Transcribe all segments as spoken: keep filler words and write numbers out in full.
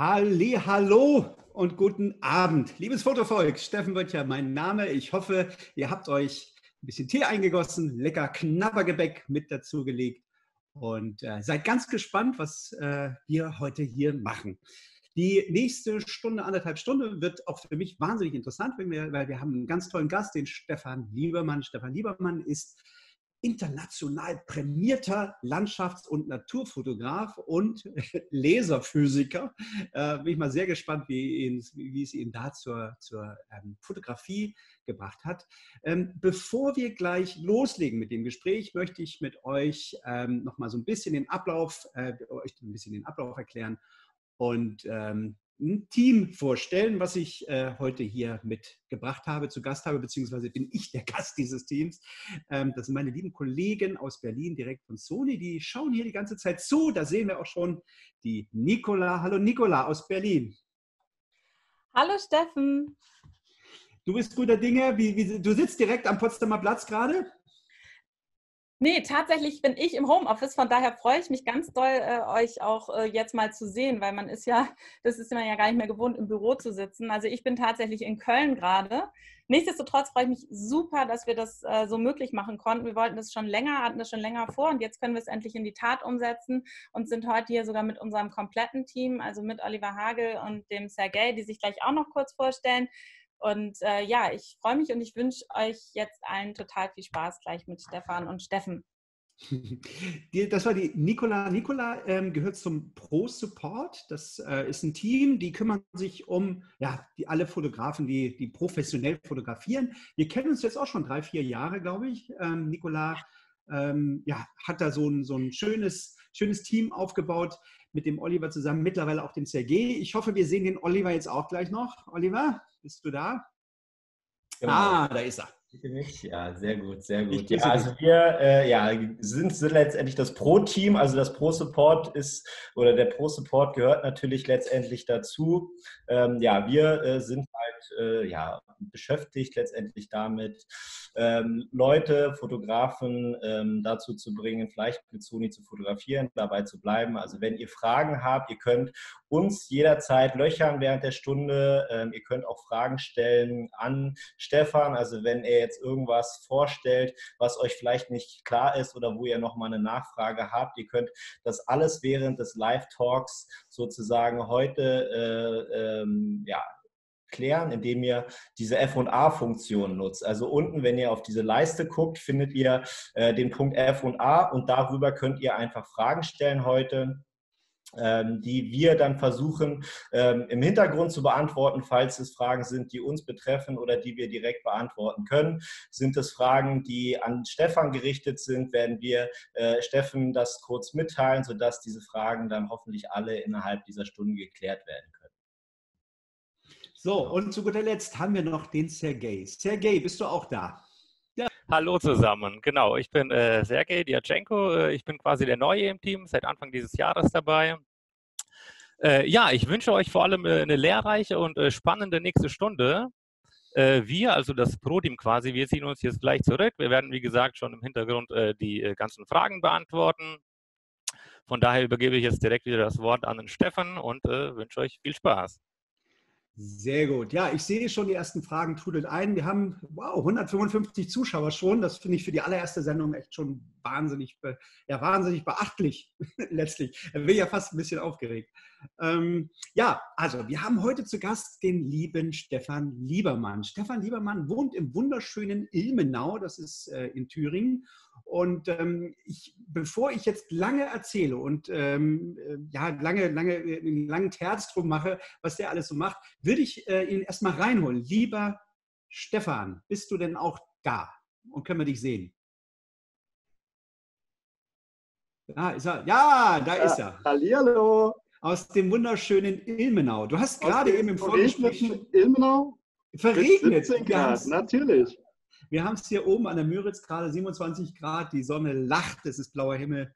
Hallihallo und guten Abend, liebes Fotovolk. Steffen Böttcher, mein Name. Ich hoffe, ihr habt euch ein bisschen Tee eingegossen, lecker Knabbergebäck mit dazu gelegt und äh, seid ganz gespannt, was äh, wir heute hier machen. Die nächste Stunde, anderthalb Stunde wird auch für mich wahnsinnig interessant, weil wir haben einen ganz tollen Gast, den Stefan Liebermann. Stefan Liebermann ist international prämierter Landschafts- und Naturfotograf und Laserphysiker. Äh, bin ich mal sehr gespannt, wie, ihn, wie es ihn da zur, zur ähm, Fotografie gebracht hat. Ähm, bevor wir gleich loslegen mit dem Gespräch, möchte ich mit euch ähm, noch mal so ein bisschen den Ablauf, äh, euch ein bisschen den Ablauf erklären und ähm, ein Team vorstellen, was ich äh, heute hier mitgebracht habe, zu Gast habe, beziehungsweise bin ich der Gast dieses Teams. Ähm, das sind meine lieben Kollegen aus Berlin, direkt von Sony, die schauen hier die ganze Zeit zu. Da sehen wir auch schon die Nicola. Hallo Nicola aus Berlin. Hallo Steffen. Du bist guter Dinge. Wie, wie, du sitzt direkt am Potsdamer Platz gerade? Nee, tatsächlich bin ich im Homeoffice, von daher freue ich mich ganz doll, äh, euch auch äh, jetzt mal zu sehen, weil man ist ja, das ist man ja gar nicht mehr gewohnt, im Büro zu sitzen. Also ich bin tatsächlich in Köln gerade. Nichtsdestotrotz freue ich mich super, dass wir das äh, so möglich machen konnten. Wir wollten das schon länger, hatten das schon länger vor und jetzt können wir es endlich in die Tat umsetzen und sind heute hier sogar mit unserem kompletten Team, also mit Oliver Hagel und dem Sergej, die sich gleich auch noch kurz vorstellen. Und äh, ja, ich freue mich und ich wünsche euch jetzt allen total viel Spaß gleich mit Stefan und Steffen. Das war die Nicola. Nicola ähm, gehört zum Pro-Support. Das äh, ist ein Team, die kümmern sich um ja, die, alle Fotografen, die, die professionell fotografieren. Wir kennen uns jetzt auch schon drei, vier Jahre, glaube ich. Ähm, Nicola ähm, ja, hat da so ein, so ein schönes, schönes Team aufgebaut mit dem Oliver zusammen, mittlerweile auch dem Sergej. Ich hoffe, wir sehen den Oliver jetzt auch gleich noch. Oliver? Bist du da? Genau. Ah, da ist er. Ja, sehr gut, sehr gut. Ja, also wir äh, ja, sind letztendlich das Pro-Team, also das Pro-Support ist, oder der Pro-Support gehört natürlich letztendlich dazu. Ähm, ja, wir äh, sind halt äh, ja, beschäftigt letztendlich damit, ähm, Leute, Fotografen ähm, dazu zu bringen, vielleicht mit Sony zu fotografieren, dabei zu bleiben. Also wenn ihr Fragen habt, ihr könnt uns jederzeit löchern während der Stunde. Ähm, ihr könnt auch Fragen stellen an Stefan, also wenn er jetzt irgendwas vorstellt, was euch vielleicht nicht klar ist oder wo ihr nochmal eine Nachfrage habt. Ihr könnt das alles während des Live-Talks sozusagen heute äh, ähm, ja, klären, indem ihr diese F und A-Funktion nutzt. Also unten, wenn ihr auf diese Leiste guckt, findet ihr äh, den Punkt F und A und darüber könnt ihr einfach Fragen stellen heute, die wir dann versuchen, im Hintergrund zu beantworten, falls es Fragen sind, die uns betreffen oder die wir direkt beantworten können. Sind es Fragen, die an Stefan gerichtet sind, werden wir Steffen das kurz mitteilen, sodass diese Fragen dann hoffentlich alle innerhalb dieser Stunde geklärt werden können. So, und zu guter Letzt haben wir noch den Sergej. Sergej, bist du auch da? Hallo zusammen, genau, ich bin äh, Sergej Diatschenko, äh, ich bin quasi der Neue im Team, seit Anfang dieses Jahres dabei. Äh, ja, ich wünsche euch vor allem äh, eine lehrreiche und äh, spannende nächste Stunde. Äh, wir, also das Pro-Team quasi, wir ziehen uns jetzt gleich zurück. Wir werden, wie gesagt, schon im Hintergrund äh, die äh, ganzen Fragen beantworten. Von daher übergebe ich jetzt direkt wieder das Wort an den Steffen und äh, wünsche euch viel Spaß. Sehr gut. Ja, ich sehe schon die ersten Fragen trudeln ein. Wir haben, wow, hundertfünfundfünfzig Zuschauer schon. Das finde ich für die allererste Sendung echt schon wahnsinnig, ja, wahnsinnig beachtlich letztlich. Da bin ich ja fast ein bisschen aufgeregt. Ähm, ja, also wir haben heute zu Gast den lieben Stefan Liebermann. Stefan Liebermann wohnt im wunderschönen Ilmenau, das ist äh, in Thüringen. Und ähm, ich, bevor ich jetzt lange erzähle und ähm, ja, lange, lange, einen langen Terz drum mache, was der alles so macht, würde ich äh, ihn erstmal reinholen. Lieber Stefan, bist du denn auch da? Und können wir dich sehen? Da ist er. Ja, da ist er. Hallihallo. Aus dem wunderschönen Ilmenau. Du hast gerade eben im Vorgespräch... Ilmenau? Verregnet. siebzehn Grad, natürlich. Wir haben es hier oben an der Müritz gerade siebenundzwanzig Grad, die Sonne lacht, es ist blauer Himmel.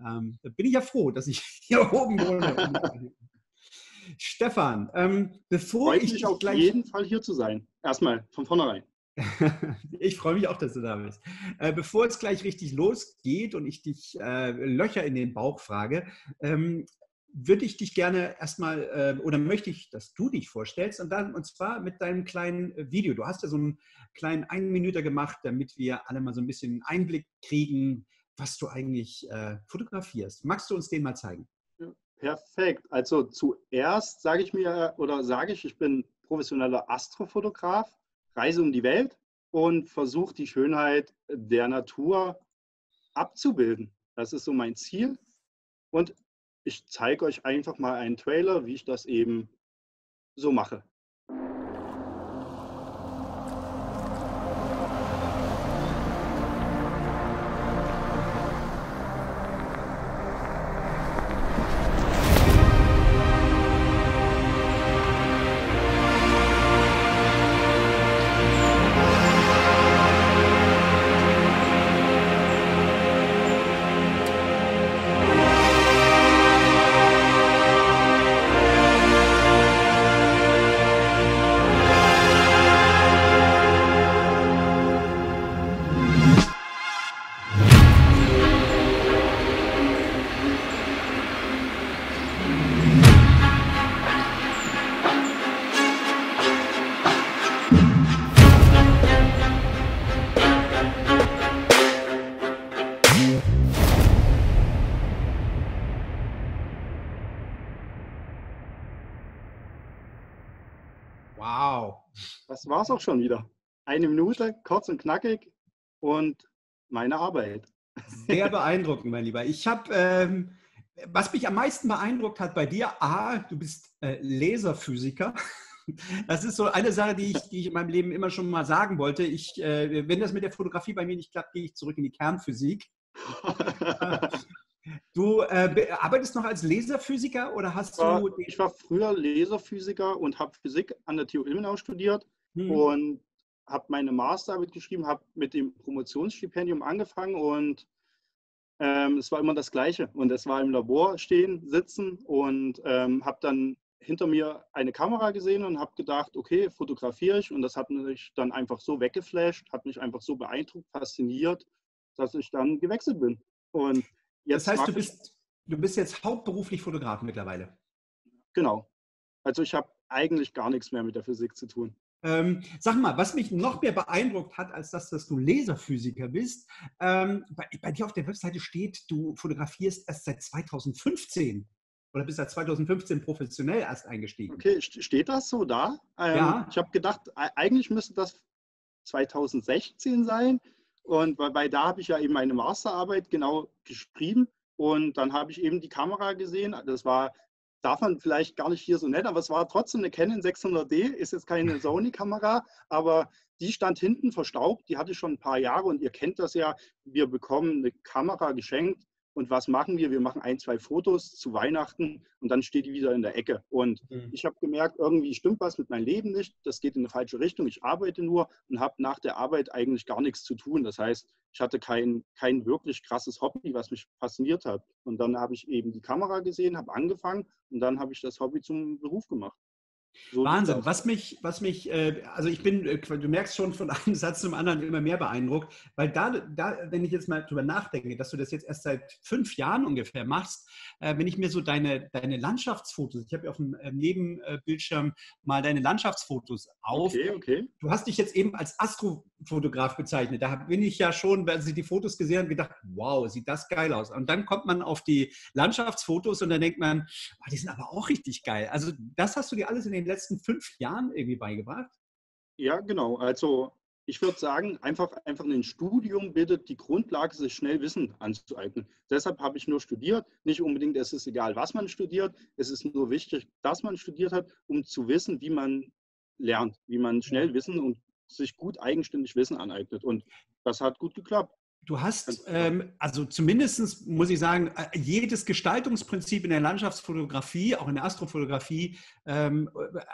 Ähm, da bin ich ja froh, dass ich hier oben wohne. Stefan, ähm, bevor ich... Freue mich auf gleich... jeden Fall hier zu sein. Erstmal, von vornherein. Ich freue mich auch, dass du da bist. Äh, bevor es gleich richtig losgeht und ich dich äh, Löcher in den Bauch frage, ähm, würde ich dich gerne erstmal, äh, oder möchte ich, dass du dich vorstellst und dann, und zwar mit deinem kleinen Video. Du hast ja so einen kleinen Einminüter gemacht, damit wir alle mal so ein bisschen einen Einblick kriegen, was du eigentlich äh, fotografierst. Magst du uns den mal zeigen? Perfekt. Also zuerst sage ich mir, oder sage ich, ich bin professioneller Astrofotograf, reise um die Welt und versuche die Schönheit der Natur abzubilden. Das ist so mein Ziel. Und ich zeige euch einfach mal einen Trailer, wie ich das eben so mache. Das war es auch schon wieder. Eine Minute, kurz und knackig und meine Arbeit. Sehr beeindruckend, mein Lieber. Ich habe, ähm, was mich am meisten beeindruckt hat bei dir, A, du bist äh, Laserphysiker. Das ist so eine Sache, die ich, die ich in meinem Leben immer schon mal sagen wollte. Ich, äh, wenn das mit der Fotografie bei mir nicht klappt, gehe ich zurück in die Kernphysik. Du äh, arbeitest noch als Laserphysiker oder hast war, du... Ich war früher Laserphysiker und habe Physik an der T U Ilmenau studiert. Hm. Und habe meine Masterarbeit geschrieben, habe mit dem Promotionsstipendium angefangen und ähm, es war immer das Gleiche. Und es war im Labor stehen, sitzen und ähm, habe dann hinter mir eine Kamera gesehen und habe gedacht, okay, fotografiere ich. Und das hat mich dann einfach so weggeflasht, hat mich einfach so beeindruckt, fasziniert, dass ich dann gewechselt bin. Und jetzt das heißt, du bist, du bist jetzt hauptberuflich Fotograf mittlerweile? Genau. Also ich habe eigentlich gar nichts mehr mit der Physik zu tun. Ähm, sag mal, was mich noch mehr beeindruckt hat, als das, dass du Laserphysiker bist, ähm, bei, bei dir auf der Webseite steht, du fotografierst erst seit zweitausendfünfzehn oder bist seit zweitausendfünfzehn professionell erst eingestiegen. Okay, steht das so da? Ähm, ja. Ich habe gedacht, eigentlich müsste das zweitausendsechzehn sein und bei, bei da habe ich ja eben meine Masterarbeit genau geschrieben und dann habe ich eben die Kamera gesehen, das war... Darf man vielleicht gar nicht hier so nett, aber es war trotzdem eine Canon sechshundert D, ist jetzt keine Sony-Kamera, aber die stand hinten verstaubt, die hatte ich schon ein paar Jahre und ihr kennt das ja, wir bekommen eine Kamera geschenkt und was machen wir? Wir machen ein, zwei Fotos zu Weihnachten und dann steht die wieder in der Ecke und mhm. ich habe gemerkt, irgendwie stimmt was mit meinem Leben nicht, das geht in eine falsche Richtung, ich arbeite nur und habe nach der Arbeit eigentlich gar nichts zu tun, das heißt, ich hatte kein, kein wirklich krasses Hobby, was mich fasziniert hat. Und dann habe ich eben die Kamera gesehen, habe angefangen und dann habe ich das Hobby zum Beruf gemacht. So Wahnsinn. Was mich, was mich, also ich bin, du merkst schon von einem Satz zum anderen immer mehr beeindruckt, weil da, da, wenn ich jetzt mal drüber nachdenke, dass du das jetzt erst seit fünf Jahren ungefähr machst, wenn ich mir so deine, deine Landschaftsfotos, ich habe ja auf dem Nebenbildschirm mal deine Landschaftsfotos auf. Okay, okay. Du hast dich jetzt eben als Astrofotograf bezeichnet. Da bin ich ja schon, als ich die Fotos gesehen habe, gedacht, wow, sieht das geil aus. Und dann kommt man auf die Landschaftsfotos und dann denkt man, oh, die sind aber auch richtig geil. Also das hast du dir alles in den letzten fünf Jahren irgendwie beigebracht? Ja, genau. Also ich würde sagen, einfach, einfach ein Studium bildet die Grundlage, sich schnell Wissen anzueignen. Deshalb habe ich nur studiert. Nicht unbedingt, es ist egal, was man studiert. Es ist nur wichtig, dass man studiert hat, um zu wissen, wie man lernt, wie man schnell Wissen und sich gut eigenständig Wissen aneignet. Und das hat gut geklappt. Du hast, ähm, also zumindest muss ich sagen, jedes Gestaltungsprinzip in der Landschaftsfotografie, auch in der Astrofotografie, ähm,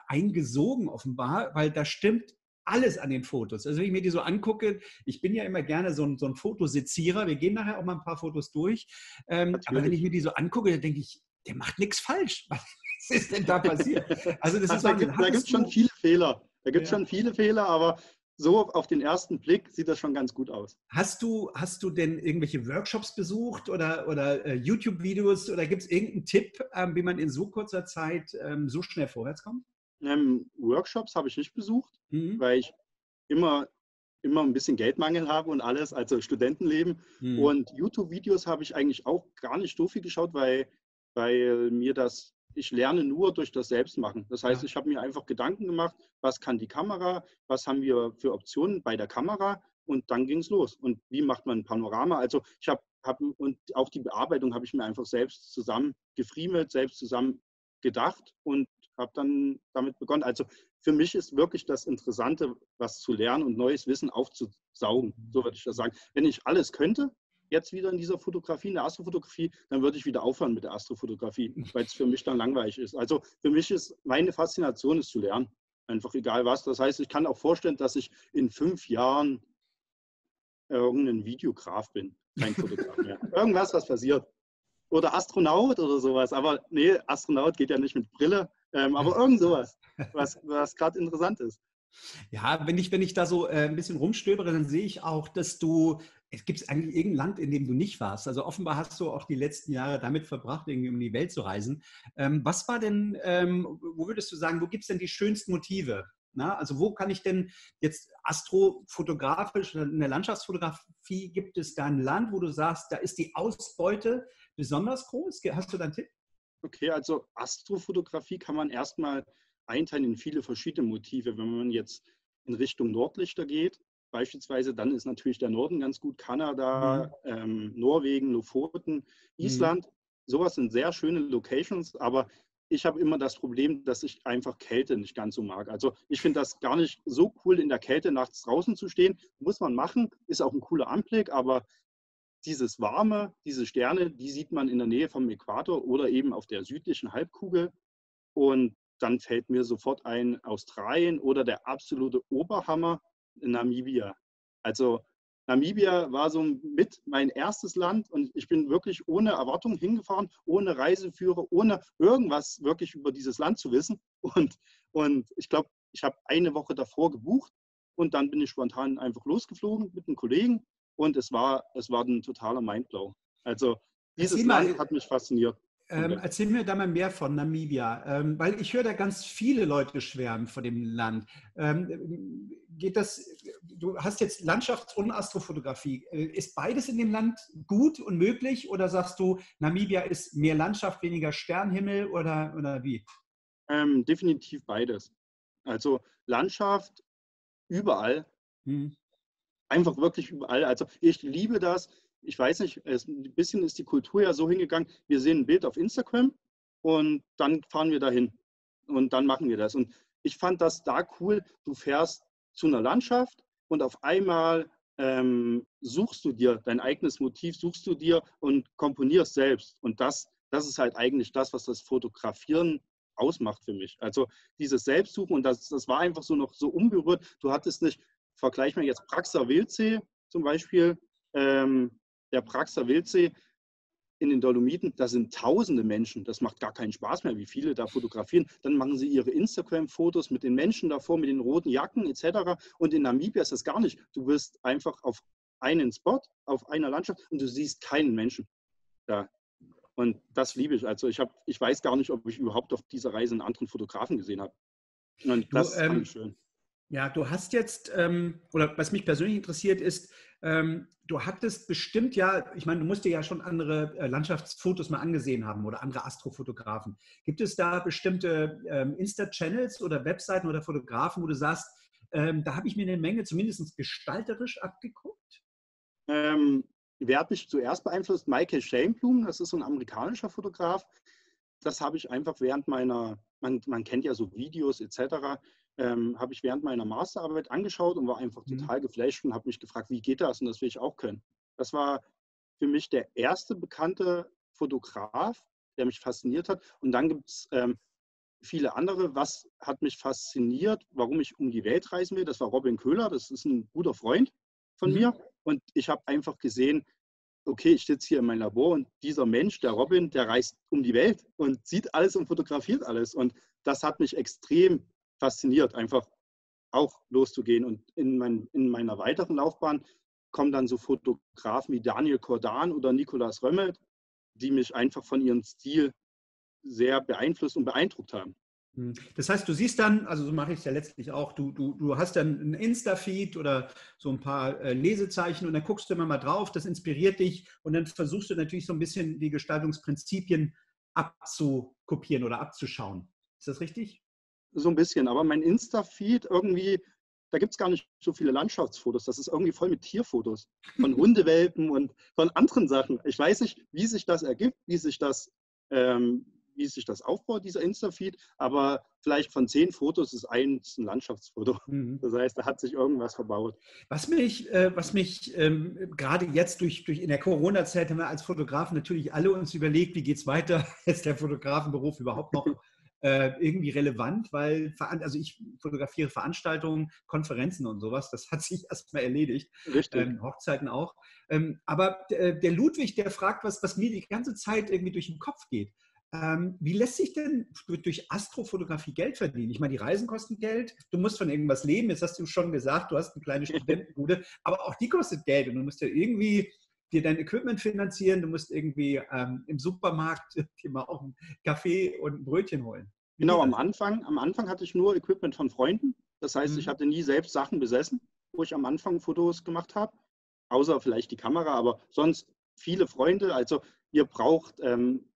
eingesogen offenbar, weil da stimmt alles an den Fotos. Also wenn ich mir die so angucke, ich bin ja immer gerne so ein, so ein Fotosezierer, wir gehen nachher auch mal ein paar Fotos durch, ähm, aber wenn ich mir die so angucke, dann denke ich, der macht nichts falsch. Was ist denn da passiert? Also das ist da gibt es schon viele Fehler. Da gibt es schon viele Fehler, aber so auf den ersten Blick sieht das schon ganz gut aus. Hast du, hast du denn irgendwelche Workshops besucht oder, oder äh, YouTube-Videos oder gibt es irgendeinen Tipp, ähm, wie man in so kurzer Zeit ähm, so schnell vorwärts kommt? Ähm, Workshops habe ich nicht besucht, mhm. weil ich immer, immer ein bisschen Geldmangel habe und alles, also Studentenleben. Mhm. Und YouTube-Videos habe ich eigentlich auch gar nicht so viel geschaut, weil, weil mir das... Ich lerne nur durch das Selbstmachen. Das heißt, ja. ich habe mir einfach Gedanken gemacht, was kann die Kamera, was haben wir für Optionen bei der Kamera und dann ging es los. Und wie macht man ein Panorama? Also ich habe, hab, und auch die Bearbeitung habe ich mir einfach selbst zusammen gefriemelt, selbst zusammen gedacht und habe dann damit begonnen. Also für mich ist wirklich das Interessante, was zu lernen und neues Wissen aufzusaugen, so würde ich das sagen. Wenn ich alles könnte, jetzt wieder in dieser Fotografie, in der Astrofotografie, dann würde ich wieder aufhören mit der Astrofotografie, weil es für mich dann langweilig ist. Also für mich ist, meine Faszination ist zu lernen, einfach egal was. Das heißt, ich kann auch vorstellen, dass ich in fünf Jahren irgendein Videograf bin, kein Fotograf mehr. Irgendwas, was passiert. Oder Astronaut oder sowas, aber nee, Astronaut geht ja nicht mit Brille, ähm, aber irgend sowas, was, was gerade interessant ist. Ja, wenn ich, wenn ich da so äh, ein bisschen rumstöbere, dann sehe ich auch, dass du, es gibt eigentlich irgendein Land, in dem du nicht warst. Also offenbar hast du auch die letzten Jahre damit verbracht, irgendwie um die Welt zu reisen. Ähm, was war denn, ähm, wo würdest du sagen, wo gibt es denn die schönsten Motive? Na, also wo kann ich denn jetzt astrofotografisch, in der Landschaftsfotografie, gibt es da ein Land, wo du sagst, da ist die Ausbeute besonders groß? Hast du da einen Tipp? Okay, also Astrofotografie kann man erstmal einteilen in viele verschiedene Motive. Wenn man jetzt in Richtung Nordlichter geht, beispielsweise, dann ist natürlich der Norden ganz gut. Kanada, mhm. ähm, Norwegen, Lofoten, Island, mhm. sowas sind sehr schöne Locations, aber ich habe immer das Problem, dass ich einfach Kälte nicht ganz so mag. Also ich finde das gar nicht so cool, in der Kälte nachts draußen zu stehen. Muss man machen, ist auch ein cooler Anblick, aber dieses Warme, diese Sterne, die sieht man in der Nähe vom Äquator oder eben auf der südlichen Halbkugel und dann fällt mir sofort ein Australien oder der absolute Oberhammer Namibia. Also Namibia war so mit mein erstes Land und ich bin wirklich ohne Erwartung hingefahren, ohne Reiseführer, ohne irgendwas wirklich über dieses Land zu wissen. Und, und ich glaube, ich habe eine Woche davor gebucht und dann bin ich spontan einfach losgeflogen mit einem Kollegen und es war, es war ein totaler Mindblow. Also dieses Land hat mich fasziniert. Ähm, erzähl mir da mal mehr von Namibia, ähm, weil ich höre da ganz viele Leute schwärmen von dem Land. Ähm, geht das, du hast jetzt Landschafts- und Astrofotografie. Äh, ist beides in dem Land gut und möglich oder sagst du, Namibia ist mehr Landschaft, weniger Sternhimmel oder, oder wie? Ähm, definitiv beides. Also Landschaft überall, hm. einfach wirklich überall. Also ich liebe das. Ich weiß nicht, es, ein bisschen ist die Kultur ja so hingegangen, wir sehen ein Bild auf Instagram und dann fahren wir dahin und dann machen wir das. Und ich fand das da cool, du fährst zu einer Landschaft und auf einmal ähm, suchst du dir dein eigenes Motiv, suchst du dir und komponierst selbst. Und das, das ist halt eigentlich das, was das Fotografieren ausmacht für mich. Also dieses Selbstsuchen und das, das war einfach so noch so unberührt. Du hattest nicht, vergleich mal jetzt Pragser Wildsee zum Beispiel, ähm, der Pragser Wildsee in den Dolomiten, da sind tausende Menschen. Das macht gar keinen Spaß mehr, wie viele da fotografieren. Dann machen sie ihre Instagram-Fotos mit den Menschen davor, mit den roten Jacken et cetera. Und in Namibia ist das gar nicht. Du bist einfach auf einen Spot, auf einer Landschaft und du siehst keinen Menschen da. Und das liebe ich. Also ich, hab, ich weiß gar nicht, ob ich überhaupt auf dieser Reise einen anderen Fotografen gesehen habe. Und das du, ähm, fand ich schön. Ja, du hast jetzt, ähm, oder was mich persönlich interessiert ist, ähm, du hattest bestimmt ja, ich meine, du musst dir ja schon andere äh, Landschaftsfotos mal angesehen haben oder andere Astrofotografen. Gibt es da bestimmte ähm, Insta-Channels oder Webseiten oder Fotografen, wo du sagst, ähm, da habe ich mir eine Menge zumindest gestalterisch abgeguckt? Ähm, wer hat mich zuerst beeinflusst? Michael Schönblum, das ist so ein amerikanischer Fotograf. Das habe ich einfach während meiner, man, man kennt ja so Videos et cetera, Ähm, habe ich während meiner Masterarbeit angeschaut und war einfach total geflasht und habe mich gefragt, wie geht das? Und das will ich auch können. Das war für mich der erste bekannte Fotograf, der mich fasziniert hat. Und dann gibt es ähm, viele andere. Was hat mich fasziniert, warum ich um die Welt reisen will? Das war Robin Köhler. Das ist ein guter Freund von mhm. mir. Und ich habe einfach gesehen, okay, ich sitze hier in meinem Labor und dieser Mensch, der Robin, der reist um die Welt und sieht alles und fotografiert alles. Und das hat mich extrem fasziniert, einfach auch loszugehen. Und in, mein, in meiner weiteren Laufbahn kommen dann so Fotografen wie Daniel Cordan oder Nicolas Römmelt, die mich einfach von ihrem Stil sehr beeinflusst und beeindruckt haben. Das heißt, du siehst dann, also so mache ich es ja letztlich auch, du, du, du hast dann einen Insta-Feed oder so ein paar äh, Lesezeichen und dann guckst du immer mal drauf, das inspiriert dich und dann versuchst du natürlich so ein bisschen die Gestaltungsprinzipien abzukopieren oder abzuschauen. Ist das richtig? So ein bisschen, aber mein Insta-Feed irgendwie, da gibt es gar nicht so viele Landschaftsfotos, das ist irgendwie voll mit Tierfotos, von Hundewelpen und von anderen Sachen. Ich weiß nicht, wie sich das ergibt, wie sich das... Ähm, wie sich das aufbaut, dieser Insta-Feed, aber vielleicht von zehn Fotos ist eins ein Landschaftsfoto. Mhm. Das heißt, da hat sich irgendwas verbaut. Was mich, äh, was mich ähm, gerade jetzt durch, durch in der Corona-Zeit haben wir als Fotografen natürlich alle uns überlegt, wie geht es weiter? Ist der Fotografenberuf überhaupt noch äh, irgendwie relevant? Weil, also ich fotografiere Veranstaltungen, Konferenzen und sowas, das hat sich erstmal erledigt. Richtig. Ähm, Hochzeiten auch. Ähm, aber äh, der Ludwig, der fragt, was, was mir die ganze Zeit irgendwie durch den Kopf geht. Wie lässt sich denn durch Astrofotografie Geld verdienen? Ich meine, die Reisen kosten Geld, du musst von irgendwas leben, jetzt hast du schon gesagt, du hast eine kleine Studentenbude, aber auch die kostet Geld und du musst ja irgendwie dir dein Equipment finanzieren, du musst irgendwie ähm, im Supermarkt dir mal auch einen Kaffee und ein Brötchen holen. Wie genau, am Anfang, am Anfang hatte ich nur Equipment von Freunden, das heißt, mhm. ich hatte nie selbst Sachen besessen, wo ich am Anfang Fotos gemacht habe, außer vielleicht die Kamera, aber sonst viele Freunde, also ihr braucht... Ähm,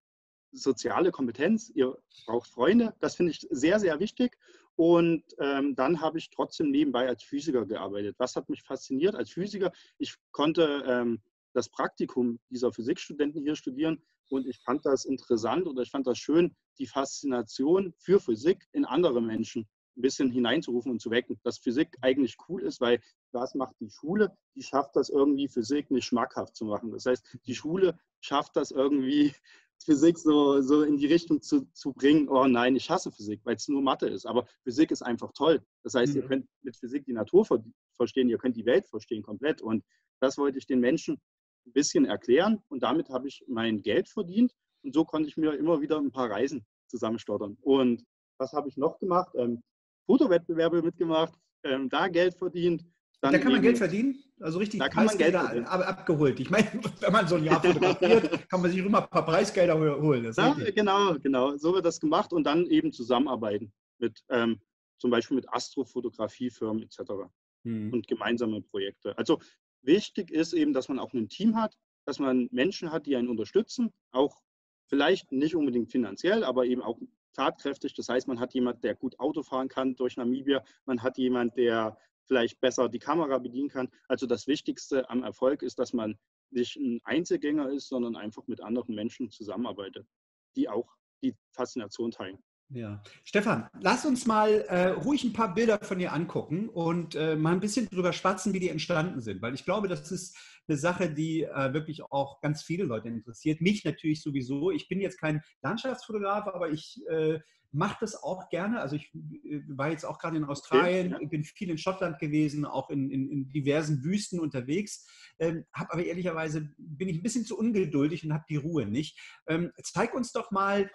soziale Kompetenz, ihr braucht Freunde, das finde ich sehr, sehr wichtig. Und ähm, dann habe ich trotzdem nebenbei als Physiker gearbeitet. Was hat mich fasziniert als Physiker? Ich konnte ähm, das Praktikum dieser Physikstudenten hier studieren und ich fand das interessant oder ich fand das schön, die Faszination für Physik in andere Menschen ein bisschen hineinzurufen und zu wecken, dass Physik eigentlich cool ist, weil was macht die Schule? Die schafft das irgendwie, Physik nicht schmackhaft zu machen. Das heißt, die Schule schafft das irgendwie, Physik so, so in die Richtung zu, zu bringen, oh nein, ich hasse Physik, weil es nur Mathe ist. Aber Physik ist einfach toll. Das heißt, mhm. ihr könnt mit Physik die Natur ver- verstehen, ihr könnt die Welt verstehen komplett. Und das wollte ich den Menschen ein bisschen erklären. Und damit habe ich mein Geld verdient. Und so konnte ich mir immer wieder ein paar Reisen zusammenstottern. Und was habe ich noch gemacht? Ähm, Fotowettbewerbe mitgemacht, ähm, da Geld verdient. Dann da kann man Geld verdienen? Also richtig, da kann man Geld abgeholt. Ich meine, wenn man so ein Jahr fotografiert, kann man sich immer ein paar Preisgelder holen. Das ja, genau, genau. So wird das gemacht und dann eben zusammenarbeiten mit ähm, zum Beispiel mit Astrofotografiefirmen et cetera. Hm. Und gemeinsame Projekte. Also wichtig ist eben, dass man auch ein Team hat, dass man Menschen hat, die einen unterstützen, auch vielleicht nicht unbedingt finanziell, aber eben auch tatkräftig. Das heißt, man hat jemanden, der gut Auto fahren kann durch Namibia, man hat jemanden, der vielleicht besser die Kamera bedienen kann. Also das Wichtigste am Erfolg ist, dass man nicht ein Einzelgänger ist, sondern einfach mit anderen Menschen zusammenarbeitet, die auch die Faszination teilen. Ja, Stefan, lass uns mal äh, ruhig ein paar Bilder von dir angucken und äh, mal ein bisschen drüber schwatzen, wie die entstanden sind, weil ich glaube, das ist eine Sache, die äh, wirklich auch ganz viele Leute interessiert. Mich natürlich sowieso. Ich bin jetzt kein Landschaftsfotograf, aber ich äh, mache das auch gerne. Also ich äh, war jetzt auch gerade in Australien, okay, ja. bin viel in Schottland gewesen, auch in, in, in diversen Wüsten unterwegs. Ähm, hab aber ehrlicherweise bin ich ein bisschen zu ungeduldig und habe die Ruhe nicht. Ähm, zeig uns doch mal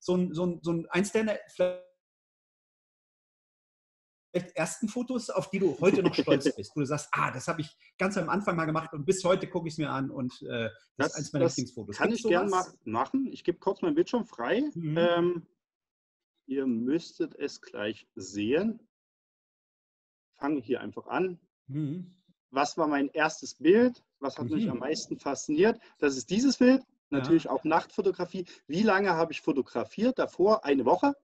so ein, so ein, so ein eins deiner vielleicht ersten Fotos, auf die du heute noch stolz bist, wo du sagst, ah, das habe ich ganz am Anfang mal gemacht und bis heute gucke ich es mir an und äh, das, das ist eins meiner Lieblingsfotos. Kann Gibt's ich gerne ma- machen. Ich gebe kurz meinen Bildschirm frei. Mhm. Ähm, ihr müsstet es gleich sehen. Fange hier einfach an. Mhm. Was war mein erstes Bild? Was hat mhm. mich am meisten fasziniert? Das ist dieses Bild. Natürlich ja. auch Nachtfotografie. Wie lange habe ich fotografiert? Davor eine Woche.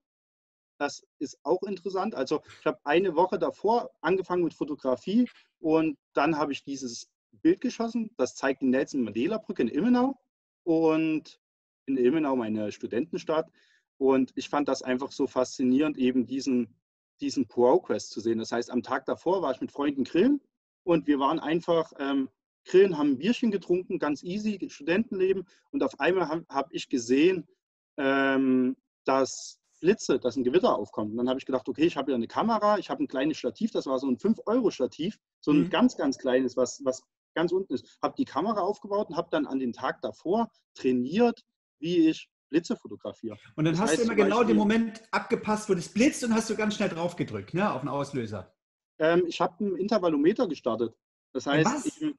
Das ist auch interessant. Also ich habe eine Woche davor angefangen mit Fotografie und dann habe ich dieses Bild geschossen. Das zeigt die Nelson-Mandela-Brücke in Ilmenau und in Ilmenau meine Studentenstadt. Und ich fand das einfach so faszinierend, eben diesen, diesen Progress zu sehen. Das heißt, am Tag davor war ich mit Freunden grillen und wir waren einfach... Ähm, Grillen, haben ein Bierchen getrunken, ganz easy, Studentenleben. Und auf einmal habe hab ich gesehen, ähm, dass Blitze, dass ein Gewitter aufkommt. Und dann habe ich gedacht, okay, ich habe ja eine Kamera, ich habe ein kleines Stativ, das war so ein fünf Euro Stativ, so ein mhm. ganz, ganz kleines, was, was ganz unten ist. Habe die Kamera aufgebaut und habe dann an den Tag davor trainiert, wie ich Blitze fotografiere. Und dann das hast heißt, du immer genau Beispiel, den Moment abgepasst, wo das blitzt und hast du ganz schnell drauf gedrückt, ne, auf den Auslöser. Ähm, ich habe einen Intervallometer gestartet. Das heißt, ich,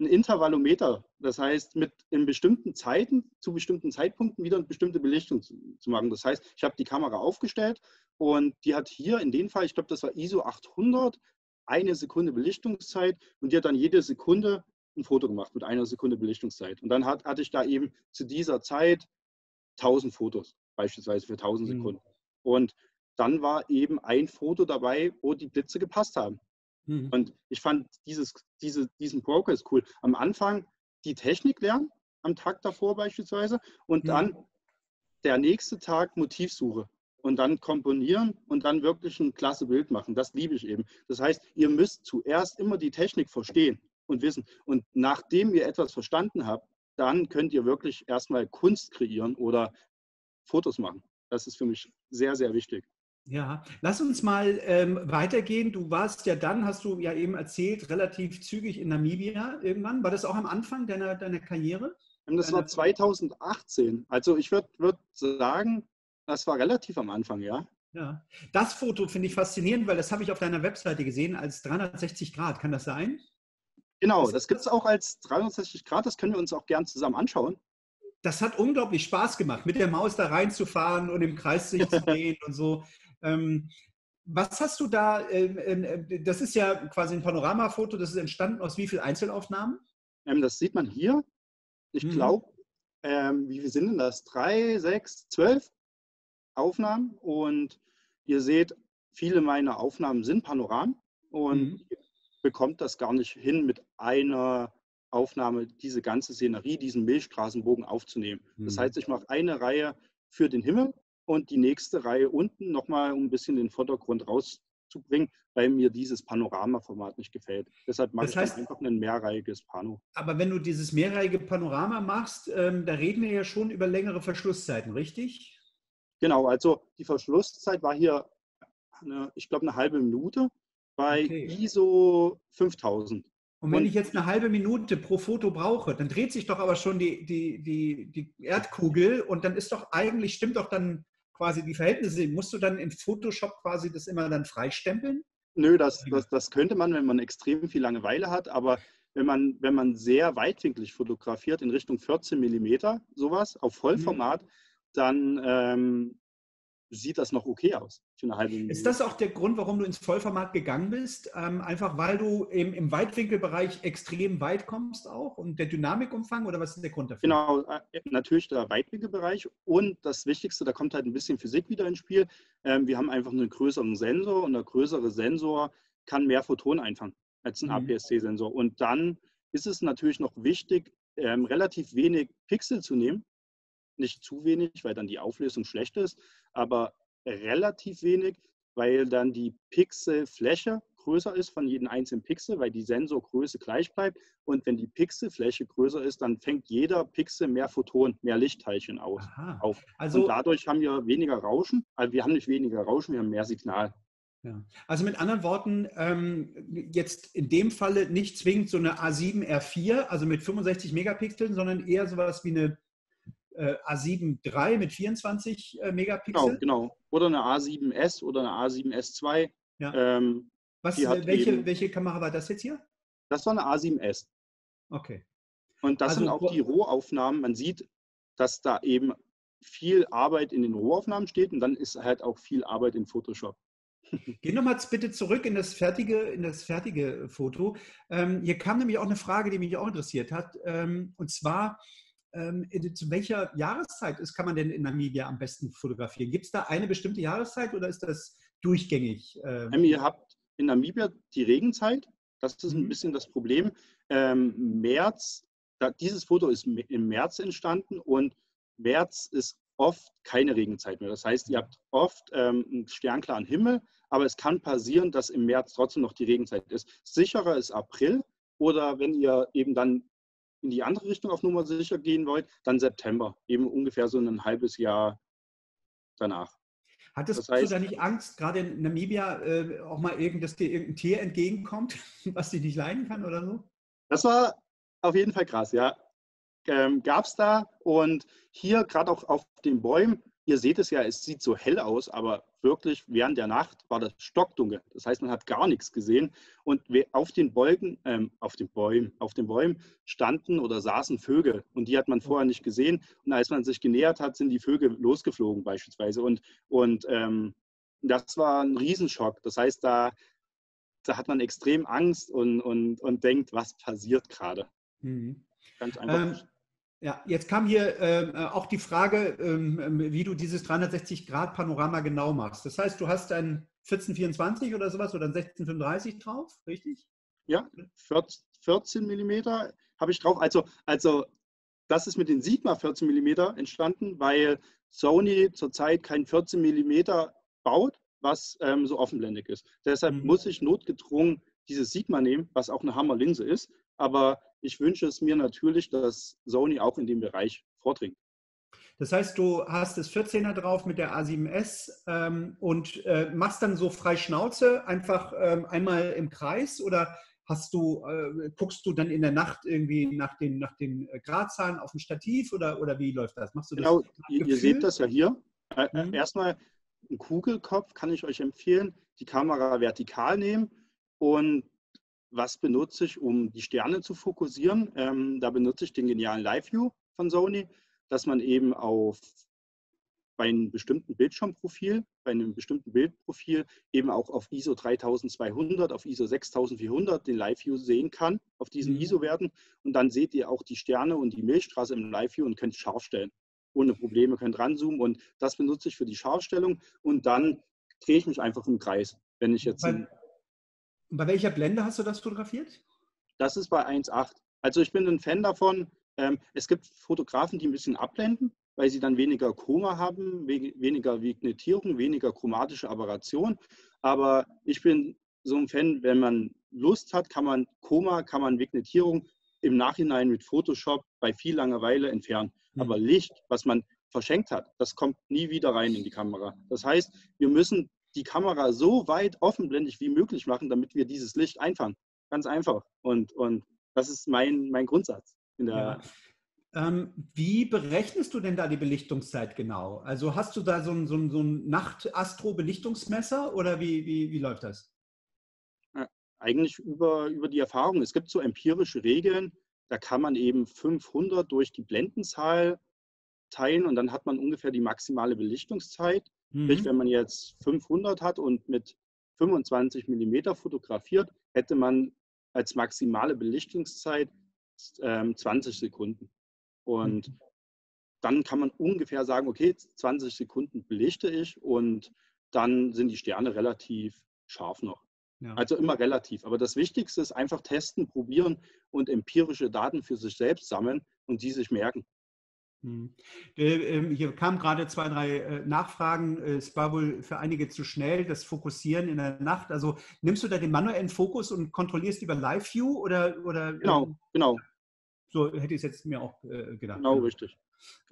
ein Intervallometer. Das heißt, mit in bestimmten Zeiten, zu bestimmten Zeitpunkten wieder eine bestimmte Belichtung zu, zu machen. Das heißt, ich habe die Kamera aufgestellt und die hat hier in dem Fall, ich glaube, das war I S O achthundert, eine Sekunde Belichtungszeit, und die hat dann jede Sekunde ein Foto gemacht mit einer Sekunde Belichtungszeit. Und dann hat, hatte ich da eben zu dieser Zeit tausend Fotos, beispielsweise für tausend Sekunden. Mhm. Und dann war eben ein Foto dabei, wo die Blitze gepasst haben. Mhm. Und ich fand dieses, diese, diesen Progress cool. Am Anfang die Technik lernen, am Tag davor beispielsweise, und mhm. dann der nächste Tag Motivsuche. Und dann komponieren und dann wirklich ein klasse Bild machen. Das liebe ich eben. Das heißt, ihr müsst zuerst immer die Technik verstehen und wissen. Und nachdem ihr etwas verstanden habt, dann könnt ihr wirklich erstmal Kunst kreieren oder Fotos machen. Das ist für mich sehr, sehr wichtig. Ja, lass uns mal ähm, weitergehen. Du warst ja dann, hast du ja eben erzählt, relativ zügig in Namibia irgendwann. War das auch am Anfang deiner, deiner Karriere? Das war zweitausendachtzehn. Also ich würde würd sagen, das war relativ am Anfang, ja. Ja. Das Foto finde ich faszinierend, weil das habe ich auf deiner Webseite gesehen als dreihundertsechzig Grad. Kann das sein? Genau, das gibt es auch als dreihundertsechzig Grad. Das können wir uns auch gern zusammen anschauen. Das hat unglaublich Spaß gemacht, mit der Maus da reinzufahren und im Kreis sich zu drehen und so. Ähm, was hast du da? Ähm, äh, das ist ja quasi ein Panoramafoto. Das ist entstanden aus wie vielen Einzelaufnahmen? Ähm, das sieht man hier. Ich hm. glaube, ähm, wie viel sind denn das? Drei, sechs, zwölf? Aufnahmen, und ihr seht, viele meiner Aufnahmen sind Panoramen, und mhm. ihr bekommt das gar nicht hin, mit einer Aufnahme diese ganze Szenerie, diesen Milchstraßenbogen aufzunehmen. Mhm. Das heißt, ich mache eine Reihe für den Himmel und die nächste Reihe unten nochmal, um ein bisschen den Vordergrund rauszubringen, weil mir dieses Panoramaformat nicht gefällt. Deshalb mache das heißt, ich dann einfach ein mehrreihiges Pano. Aber wenn du dieses mehrreihige Panorama machst, ähm, da reden wir ja schon über längere Verschlusszeiten, richtig? Genau, also die Verschlusszeit war hier, eine, ich glaube, eine halbe Minute bei okay. I S O fünftausend. Und wenn und, ich jetzt eine halbe Minute pro Foto brauche, dann dreht sich doch aber schon die, die, die, die Erdkugel, und dann ist doch eigentlich, stimmt doch dann quasi die Verhältnisse. Musst du dann in Photoshop quasi das immer dann freistempeln? Nö, das, das, das könnte man, wenn man extrem viel Langeweile hat, aber wenn man, wenn man sehr weitwinklig fotografiert, in Richtung vierzehn Millimeter, sowas, auf Vollformat, mhm. dann ähm, sieht das noch okay aus. Für eine halbe Minute. Ist das auch der Grund, warum du ins Vollformat gegangen bist? Ähm, einfach weil du im, im Weitwinkelbereich extrem weit kommst auch, und der Dynamikumfang, oder was ist der Grund dafür? Genau, natürlich der Weitwinkelbereich, und das Wichtigste, da kommt halt ein bisschen Physik wieder ins Spiel. Ähm, wir haben einfach einen größeren Sensor, und der größere Sensor kann mehr Photonen einfangen als ein mhm. A P S C-Sensor. Und dann ist es natürlich noch wichtig, ähm, relativ wenig Pixel zu nehmen. Nicht zu wenig, weil dann die Auflösung schlecht ist, aber relativ wenig, weil dann die Pixelfläche größer ist von jedem einzelnen Pixel, weil die Sensorgröße gleich bleibt. Und wenn die Pixelfläche größer ist, dann fängt jeder Pixel mehr Photonen, mehr Lichtteilchen aus, auf. Also, und dadurch haben wir weniger Rauschen. Also wir haben nicht weniger Rauschen, wir haben mehr Signal. Ja. Also mit anderen Worten, ähm, jetzt in dem Falle nicht zwingend so eine A sieben R vier, also mit fünfundsechzig Megapixeln, sondern eher sowas wie eine A sieben drei mit vierundzwanzig Megapixel. Genau, genau. Oder eine A sieben S oder eine A sieben S zwei. Ja. Ähm, Was, welche, eben, welche Kamera war das jetzt hier? Das war eine A sieben S. Okay. Und das also, sind auch die Rohaufnahmen. Man sieht, dass da eben viel Arbeit in den Rohaufnahmen steht, und dann ist halt auch viel Arbeit in Photoshop. Geh nochmal bitte zurück in das fertige, in das fertige Foto. Ähm, hier kam nämlich auch eine Frage, die mich auch interessiert hat. Ähm, und zwar... Ähm, zu welcher Jahreszeit ist, kann man denn in Namibia am besten fotografieren? Gibt es da eine bestimmte Jahreszeit, oder ist das durchgängig? Ähm, ihr habt in Namibia die Regenzeit. Das ist ein mhm. bisschen das Problem. Ähm, März, da, dieses Foto ist im März entstanden, und März ist oft keine Regenzeit mehr. Das heißt, ihr habt oft ähm, einen sternklaren Himmel, aber es kann passieren, dass im März trotzdem noch die Regenzeit ist. Sicherer ist April, oder wenn ihr eben dann in die andere Richtung auf Nummer sicher gehen wollt, dann September, eben ungefähr so ein halbes Jahr danach. Hattest du da nicht Angst, gerade in Namibia, äh, auch mal, irgend, dass dir irgendein Tier entgegenkommt, was dich nicht leiden kann oder so? Das war auf jeden Fall krass, ja. Ähm, Gab es da, und hier gerade auch auf den Bäumen, ihr seht es ja, es sieht so hell aus, aber wirklich während der Nacht war das stockdunkel. Das heißt, man hat gar nichts gesehen. Und auf den Bäumen, ähm, auf den Bäumen, auf den Bäumen standen oder saßen Vögel. Und die hat man vorher nicht gesehen. Und als man sich genähert hat, sind die Vögel losgeflogen beispielsweise. Und, und ähm, das war ein Riesenschock. Das heißt, da, da hat man extrem Angst und, und, und denkt, was passiert gerade? Mhm. Ganz einfach. Ähm. Ja, jetzt kam hier äh, auch die Frage, ähm, wie du dieses dreihundertsechzig Grad Panorama genau machst. Das heißt, du hast ein vierzehn vierundzwanzig oder sowas oder ein sechzehn fünfunddreißig drauf, richtig? Ja, vierzehn Millimeter habe ich drauf. Also, also das ist mit den Sigma vierzehn Millimeter entstanden, weil Sony zurzeit kein vierzehn Millimeter baut, was ähm, so offenblendig ist. Deshalb mhm. muss ich notgedrungen dieses Sigma nehmen, was auch eine Hammerlinse ist, aber ich wünsche es mir natürlich, dass Sony auch in dem Bereich vordringt. Das heißt, du hast das vierzehner drauf mit der A sieben S ähm, und äh, machst dann so frei Schnauze einfach ähm, einmal im Kreis oder hast du, äh, guckst du dann in der Nacht irgendwie nach den, nach den Gradzahlen auf dem Stativ oder, oder wie läuft das? Machst du das genau, ihr, ihr seht das ja hier. Äh, mhm. Erstmal einen Kugelkopf kann ich euch empfehlen, die Kamera vertikal nehmen und was benutze ich, um die Sterne zu fokussieren? Ähm, da benutze ich den genialen Live View von Sony, dass man eben auf bei einem bestimmten Bildschirmprofil, bei einem bestimmten Bildprofil eben auch auf I S O dreitausendzweihundert, auf I S O sechstausendvierhundert den Live View sehen kann, auf diesen mhm. I S O-Werten. Und dann seht ihr auch die Sterne und die Milchstraße im Live View und könnt es scharf stellen. Ohne Probleme könnt ranzoomen und das benutze ich für die Scharfstellung. Und dann drehe ich mich einfach im Kreis, wenn ich jetzt... Weil Bei welcher Blende hast du das fotografiert? Das ist bei eins Komma acht. Also ich bin ein Fan davon. Ähm, es gibt Fotografen, die ein bisschen abblenden, weil sie dann weniger Chroma haben, we weniger Vignettierung, weniger chromatische Aberration. Aber ich bin so ein Fan, wenn man Lust hat, kann man Chroma, kann man Vignettierung im Nachhinein mit Photoshop bei viel Langeweile entfernen. Mhm. Aber Licht, was man verschenkt hat, das kommt nie wieder rein in die Kamera. Das heißt, wir müssen die Kamera so weit offenblendig wie möglich machen, damit wir dieses Licht einfangen. Ganz einfach. Und, und das ist mein, mein Grundsatz. In der ja. ähm, wie berechnest du denn da die Belichtungszeit genau? Also hast du da so ein, so ein, so ein Nacht-Astro-Belichtungsmesser oder wie, wie, wie läuft das? Ja, eigentlich über, über die Erfahrung. Es gibt so empirische Regeln, da kann man eben fünfhundert durch die Blendenzahl teilen und dann hat man ungefähr die maximale Belichtungszeit. Mhm. Wenn man jetzt fünfhundert hat und mit fünfundzwanzig Millimeter fotografiert, hätte man als maximale Belichtungszeit ähm, zwanzig Sekunden. Und mhm. dann kann man ungefähr sagen, okay, zwanzig Sekunden belichte ich und dann sind die Sterne relativ scharf noch. Ja. Also immer relativ. Aber das Wichtigste ist einfach testen, probieren und empirische Daten für sich selbst sammeln und die sich merken. Hier kamen gerade zwei, drei Nachfragen. Es war wohl für einige zu schnell, das Fokussieren in der Nacht. Also nimmst du da den manuellen Fokus und kontrollierst über Live View oder, oder genau, genau. So hätte ich es jetzt mir auch gedacht. Genau, richtig.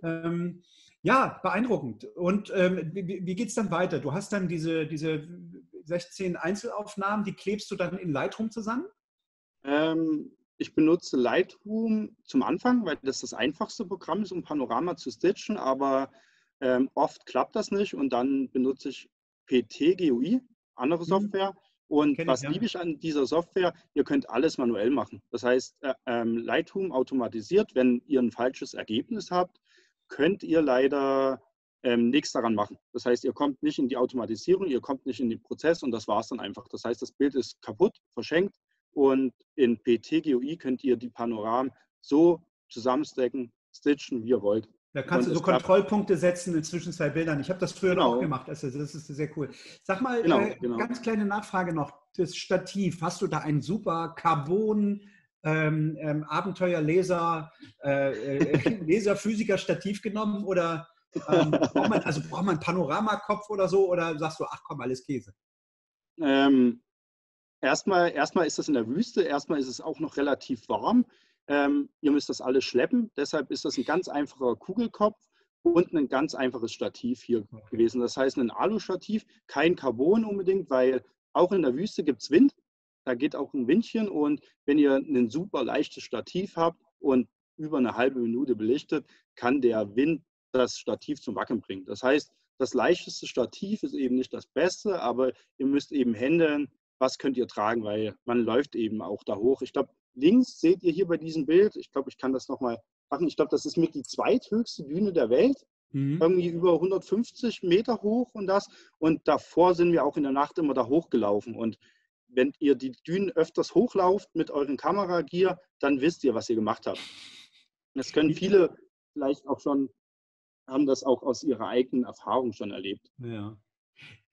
Ähm, ja, beeindruckend. Und ähm, wie, wie geht es dann weiter? Du hast dann diese, diese sechzehn Einzelaufnahmen, die klebst du dann in Lightroom zusammen? Ähm. Ich benutze Lightroom zum Anfang, weil das das einfachste Programm ist, um Panorama zu stitchen, aber ähm, oft klappt das nicht und dann benutze ich P T G U I, andere Software. Und was liebe ich an dieser Software? Ihr könnt alles manuell machen. Das heißt, äh, ähm, Lightroom automatisiert, wenn ihr ein falsches Ergebnis habt, könnt ihr leider ähm, nichts daran machen. Das heißt, ihr kommt nicht in die Automatisierung, ihr kommt nicht in den Prozess und das war es dann einfach. Das heißt, das Bild ist kaputt, verschenkt. Und in P T G U I könnt ihr die Panoramen so zusammenstecken, stitchen, wie ihr wollt. Da kannst und du so Kontrollpunkte setzen zwischen zwei Bildern. Ich habe das früher genau. noch gemacht. Also das ist sehr cool. Sag mal, genau, äh, genau. ganz kleine Nachfrage noch. Das Stativ, hast du da einen super Carbon ähm, ähm, Abenteuerlaser äh, äh, Laserphysiker-Stativ genommen? Oder ähm, braucht man, also braucht man einen Panoramakopf oder so? Oder sagst du, ach komm, alles Käse? Ähm. Erstmal, erstmal ist das in der Wüste, erstmal ist es auch noch relativ warm. Ähm, ihr müsst das alles schleppen, deshalb ist das ein ganz einfacher Kugelkopf und ein ganz einfaches Stativ hier gewesen. Das heißt, ein Alu-Stativ, kein Carbon unbedingt, weil auch in der Wüste gibt es Wind, da geht auch ein Windchen und wenn ihr ein super leichtes Stativ habt und über eine halbe Minute belichtet, kann der Wind das Stativ zum Wackeln bringen. Das heißt, das leichteste Stativ ist eben nicht das Beste, aber ihr müsst eben händeln, was könnt ihr tragen, weil man läuft eben auch da hoch. Ich glaube, links seht ihr hier bei diesem Bild, ich glaube, ich kann das nochmal machen, ich glaube, das ist mit die zweithöchste Düne der Welt, mhm. irgendwie über hundertfünfzig Meter hoch und das. Und davor sind wir auch in der Nacht immer da hochgelaufen. Und wenn ihr die Dünen öfters hochlauft mit euren Kameragear, dann wisst ihr, was ihr gemacht habt. Das können viele vielleicht auch schon, haben das auch aus ihrer eigenen Erfahrung schon erlebt. Ja.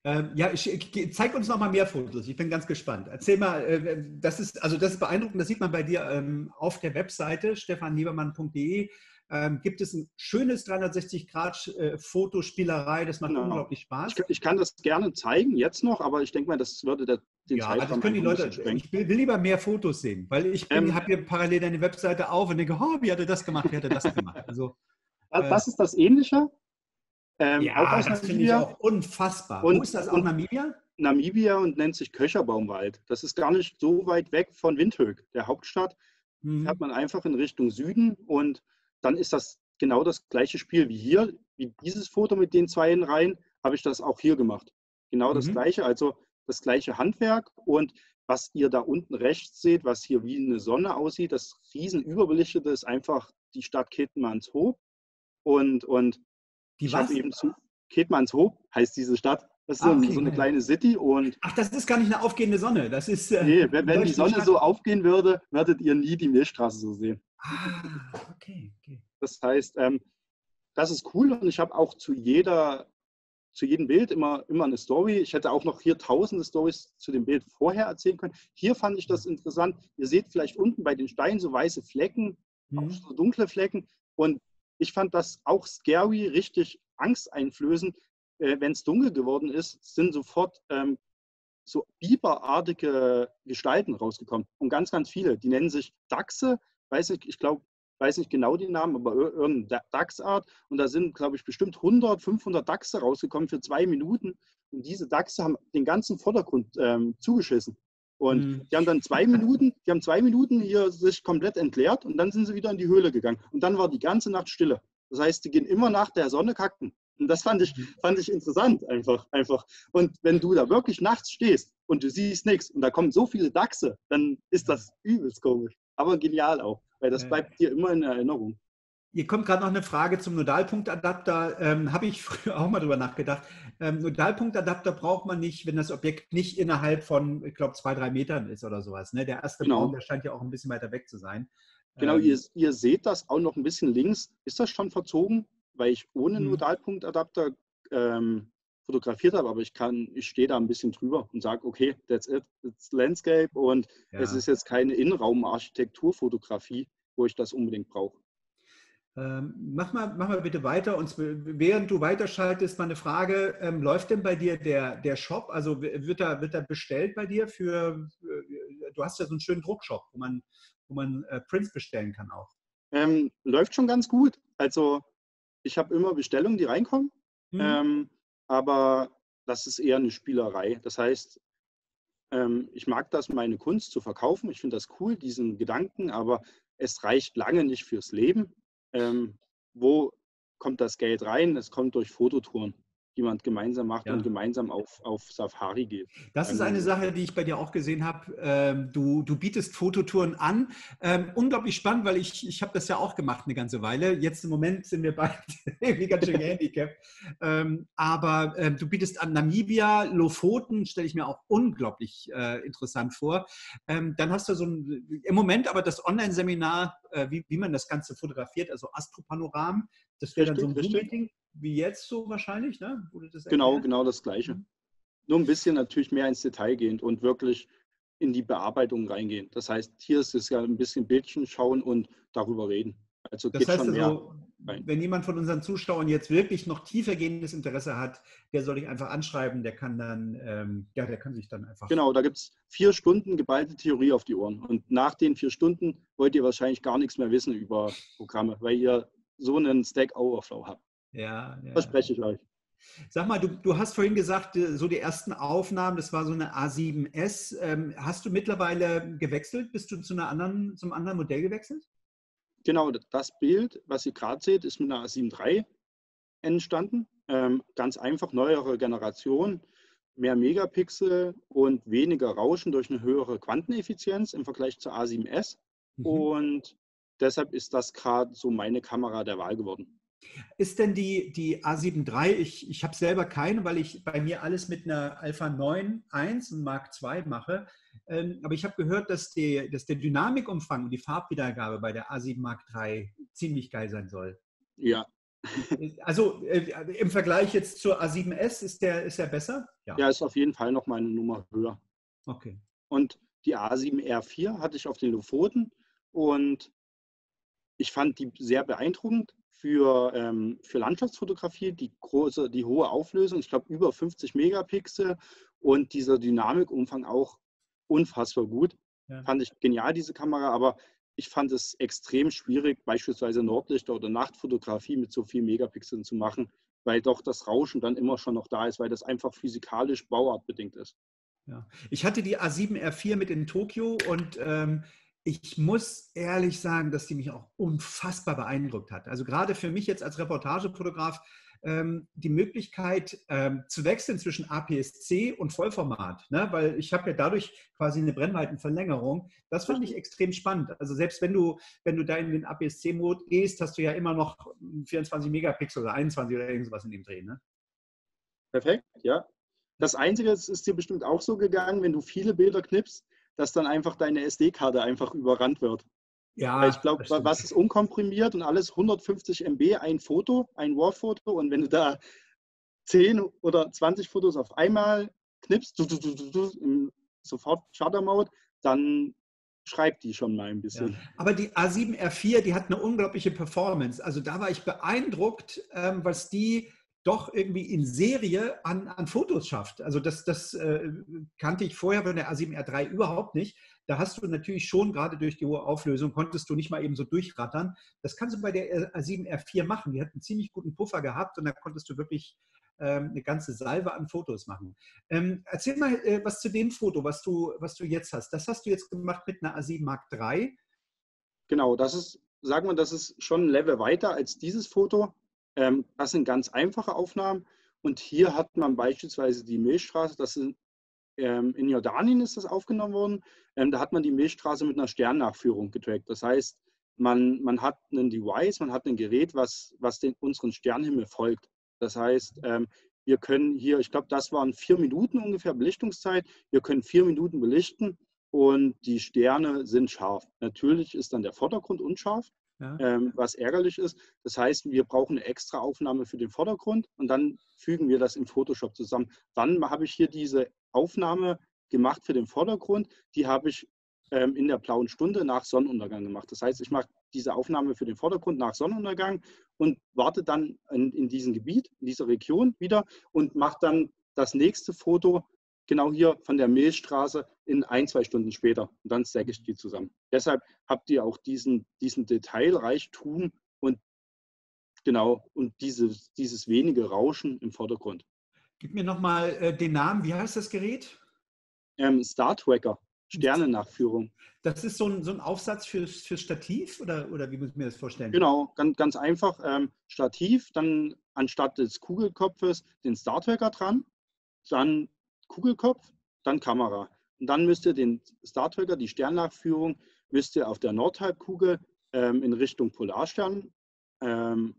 Ähm, ja, ich, zeig uns noch mal mehr Fotos. Ich bin ganz gespannt. Erzähl mal, äh, das ist also das ist beeindruckend. Das sieht man bei dir ähm, auf der Webseite stefan liebermann punkt de. Ähm, gibt es ein schönes dreihundertsechzig Grad Fotospielerei? Das macht genau. unglaublich Spaß. Ich, ich kann das gerne zeigen jetzt noch, aber ich denke mal, das würde der, den ja, Zeitraum also können die Leute. Ich will, will lieber mehr Fotos sehen, weil ich ähm, habe hier parallel deine Webseite auf und denke, oh, wie hat er das gemacht? Wie hat er das gemacht? Also äh, das ist das Ähnliche. Ähm, ja, das finde ich auch unfassbar. Und, Wo ist das auch Namibia? Namibia und nennt sich Köcherbaumwald. Das ist gar nicht so weit weg von Windhoek, der Hauptstadt. Mhm. Fährt man einfach in Richtung Süden und dann ist das genau das gleiche Spiel wie hier. Wie dieses Foto mit den zwei Reihen habe ich das auch hier gemacht. Genau das mhm. gleiche, also das gleiche Handwerk. Und was ihr da unten rechts seht, was hier wie eine Sonne aussieht, das riesen Überbelichtete ist einfach die Stadt Keetmanshoop. Und, und Die ich was? Eben zu Keetmanshoop heißt diese Stadt. Das ist ah, okay, so eine kleine City. Und Ach, das ist gar nicht eine aufgehende Sonne. Das ist, äh, nee, wenn, wenn die Sonne Stadt so aufgehen würde, würdet ihr nie die Milchstraße so sehen. Ah, okay. okay. Das heißt, ähm, das ist cool und ich habe auch zu, jeder, zu jedem Bild immer, immer eine Story. Ich hätte auch noch hier tausende Stories zu dem Bild vorher erzählen können. Hier fand ich das interessant. Ihr seht vielleicht unten bei den Steinen so weiße Flecken, mhm. auch so dunkle Flecken und ich fand das auch scary, richtig angsteinflößend. Äh, wenn es dunkel geworden ist, sind sofort ähm, so biberartige Gestalten rausgekommen. Und ganz, ganz viele. Die nennen sich Dachse. Weiß nicht, ich glaube, weiß nicht genau den Namen, aber irgendeine Dachsart. Und da sind, glaube ich, bestimmt hundert, fünfhundert Dachse rausgekommen für zwei Minuten. Und diese Dachse haben den ganzen Vordergrund ähm, zugeschissen. Und mhm. die haben dann zwei Minuten, die haben zwei Minuten hier sich komplett entleert und dann sind sie wieder in die Höhle gegangen. Und dann war die ganze Nacht Stille. Das heißt, die gehen immer nach der Sonne kacken. Und das fand ich, fand ich interessant einfach, einfach. Und wenn du da wirklich nachts stehst und du siehst nichts und da kommen so viele Dachse, dann ist das übelst komisch. Aber genial auch, weil das bleibt dir immer in Erinnerung. Hier kommt gerade noch eine Frage zum Nodalpunktadapter. Ähm, habe ich früher auch mal drüber nachgedacht. Ähm, Nodalpunktadapter braucht man nicht, wenn das Objekt nicht innerhalb von, ich glaube, zwei, drei Metern ist oder sowas. Ne? Der erste genau. Baum, der scheint ja auch ein bisschen weiter weg zu sein. Genau, ähm, ihr, ihr seht das auch noch ein bisschen links. Ist das schon verzogen? Weil ich ohne Nodalpunktadapter ähm, fotografiert habe, aber ich kann, ich stehe da ein bisschen drüber und sage, okay, that's it, it's landscape und ja. es ist jetzt keine Innenraumarchitekturfotografie, wo ich das unbedingt brauche. Ähm, mach mal, mach mal bitte weiter und während du weiterschaltest, mal eine Frage, ähm, läuft denn bei dir der, der Shop, also wird da, wird da bestellt bei dir für, du hast ja so einen schönen Druckshop, wo man, wo man äh, Prints bestellen kann auch. Ähm, läuft schon ganz gut, also ich habe immer Bestellungen, die reinkommen, mhm. ähm, aber das ist eher eine Spielerei, das heißt, ähm, ich mag das, meine Kunst zu verkaufen, ich finde das cool, diesen Gedanken, aber es reicht lange nicht fürs Leben. Ähm, wo kommt das Geld rein? Es kommt durch Fototouren, die man gemeinsam macht ja. und gemeinsam auf, auf Safari geht. Das ist eine Sache, die ich bei dir auch gesehen habe. Ähm, du, du bietest Fototouren an. Ähm, unglaublich spannend, weil ich, ich habe das ja auch gemacht eine ganze Weile. Jetzt im Moment sind wir beide ganz schön gehandicapt. Ähm, aber ähm, du bietest an Namibia, Lofoten, stelle ich mir auch unglaublich äh, interessant vor. Ähm, dann hast du so ein, im Moment aber das Online-Seminar, äh, wie, wie man das Ganze fotografiert, also Astropanoram. Das wäre dann so ein Meeting wie jetzt so wahrscheinlich, ne? Wurde das genau, genau das Gleiche. Mhm. Nur ein bisschen natürlich mehr ins Detail gehend und wirklich in die Bearbeitung reingehen. Das heißt, hier ist es ja ein bisschen Bildchen schauen und darüber reden. Also das geht heißt schon also, mehr rein. Wenn jemand von unseren Zuschauern jetzt wirklich noch tiefergehendes Interesse hat, der soll dich einfach anschreiben, der kann dann, ähm, ja, der kann sich dann einfach... Genau, da gibt es vier Stunden geballte Theorie auf die Ohren. Und nach den vier Stunden wollt ihr wahrscheinlich gar nichts mehr wissen über Programme, weil ihr so einen Stack Overflow habt. Ja, ja. Verspreche ich euch. Sag mal, du, du hast vorhin gesagt, so die ersten Aufnahmen, das war so eine A sieben S. Ähm, hast du mittlerweile gewechselt? Bist du zu einer anderen, zum anderen Modell gewechselt? Genau, das Bild, was ihr gerade seht, ist mit einer A sieben drei. entstanden. Ähm, ganz einfach, neuere Generation, mehr Megapixel und weniger Rauschen durch eine höhere Quanteneffizienz im Vergleich zur A sieben S. Mhm. Und deshalb ist das gerade so meine Kamera der Wahl geworden. Ist denn die, die A sieben drei, ich, ich habe selber keine, weil ich bei mir alles mit einer Alpha neun eins und Mark zwei mache, ähm, aber ich habe gehört, dass, die, dass der Dynamikumfang und die Farbwiedergabe bei der A sieben Mark drei ziemlich geil sein soll. Ja. Also äh, im Vergleich jetzt zur A sieben S ist der, ist der besser? Ja. Ja, ist auf jeden Fall nochmal eine Nummer höher. Okay. Und die A sieben R vier hatte ich auf den Lofoten und ich fand die sehr beeindruckend. Für, ähm, für Landschaftsfotografie, die große, die hohe Auflösung, ich glaube über fünfzig Megapixel und dieser Dynamikumfang auch unfassbar gut. Ja. Fand ich genial, diese Kamera, aber ich fand es extrem schwierig, beispielsweise Nordlichter oder Nachtfotografie mit so vielen Megapixeln zu machen, weil doch das Rauschen dann immer schon noch da ist, weil das einfach physikalisch bauartbedingt ist. Ja. Ich hatte die A sieben R vier mit in Tokio und ähm ich muss ehrlich sagen, dass die mich auch unfassbar beeindruckt hat. Also gerade für mich jetzt als Reportagefotograf ähm, die Möglichkeit ähm, zu wechseln zwischen A P S C und Vollformat, ne? Weil ich habe ja dadurch quasi eine Brennweitenverlängerung. Das fand ich extrem spannend. Also selbst wenn du, wenn du da in den A P S C-Mode gehst, hast du ja immer noch vierundzwanzig Megapixel oder einundzwanzig oder irgendwas in dem Dreh. Ne? Perfekt, ja. Das Einzige, das ist dir bestimmt auch so gegangen, wenn du viele Bilder knippst, dass dann einfach deine S D-Karte einfach überrannt wird. Ja. Weil ich glaube, was ist unkomprimiert und alles hundertfünfzig Megabyte, ein Foto, ein RAW-Foto und wenn du da zehn oder zwanzig Fotos auf einmal knippst, du, du, du, du, du, im sofort Shutter-Mode, dann schreibt die schon mal ein bisschen. Ja. Aber die A sieben R vier, die hat eine unglaubliche Performance. Also da war ich beeindruckt, ähm, was die doch irgendwie in Serie an, an Fotos schafft. Also das, das äh, kannte ich vorher bei der A sieben R drei überhaupt nicht. Da hast du natürlich schon, gerade durch die hohe Auflösung, konntest du nicht mal eben so durchrattern. Das kannst du bei der A sieben R vier machen. Die hat einen ziemlich guten Puffer gehabt und da konntest du wirklich ähm, eine ganze Salve an Fotos machen. Ähm, erzähl mal äh, was zu dem Foto, was du, was du jetzt hast. Das hast du jetzt gemacht mit einer A sieben Mark drei. Genau, das ist, sagen wir, das ist schon ein Level weiter als dieses Foto. Das sind ganz einfache Aufnahmen und hier hat man beispielsweise die Milchstraße, das ist, ähm, in Jordanien ist das aufgenommen worden, ähm, da hat man die Milchstraße mit einer Sternnachführung getrackt. Das heißt, man, man hat einen Device, man hat ein Gerät, was, was den, unseren Sternenhimmel folgt. Das heißt, ähm, wir können hier, ich glaube, das waren vier Minuten ungefähr Belichtungszeit, wir können vier Minuten belichten und die Sterne sind scharf. Natürlich ist dann der Vordergrund unscharf. Ja. Ähm, was ärgerlich ist. Das heißt, wir brauchen eine extra Aufnahme für den Vordergrund und dann fügen wir das im Photoshop zusammen. Dann habe ich hier diese Aufnahme gemacht für den Vordergrund. Die habe ich ähm, in der blauen Stunde nach Sonnenuntergang gemacht. Das heißt, ich mache diese Aufnahme für den Vordergrund nach Sonnenuntergang und warte dann in, in diesem Gebiet, in dieser Region wieder und mache dann das nächste Foto genau hier von der Milchstraße in ein, zwei Stunden später. Und dann stacke ich die zusammen. Deshalb habt ihr auch diesen, diesen Detailreichtum und genau und dieses, dieses wenige Rauschen im Vordergrund. Gib mir nochmal äh, den Namen. Wie heißt das Gerät? Ähm, Star Tracker, Sternennachführung. Das ist so ein, so ein Aufsatz für, für Stativ oder, oder wie muss ich mir das vorstellen? Genau, ganz, ganz einfach. Ähm, Stativ, dann anstatt des Kugelkopfes den Star Tracker dran, dann Kugelkopf, dann Kamera. Und dann müsst ihr den Star Tracker, die Sternnachführung, müsst ihr auf der Nordhalbkugel ähm, in Richtung Polarstern ähm,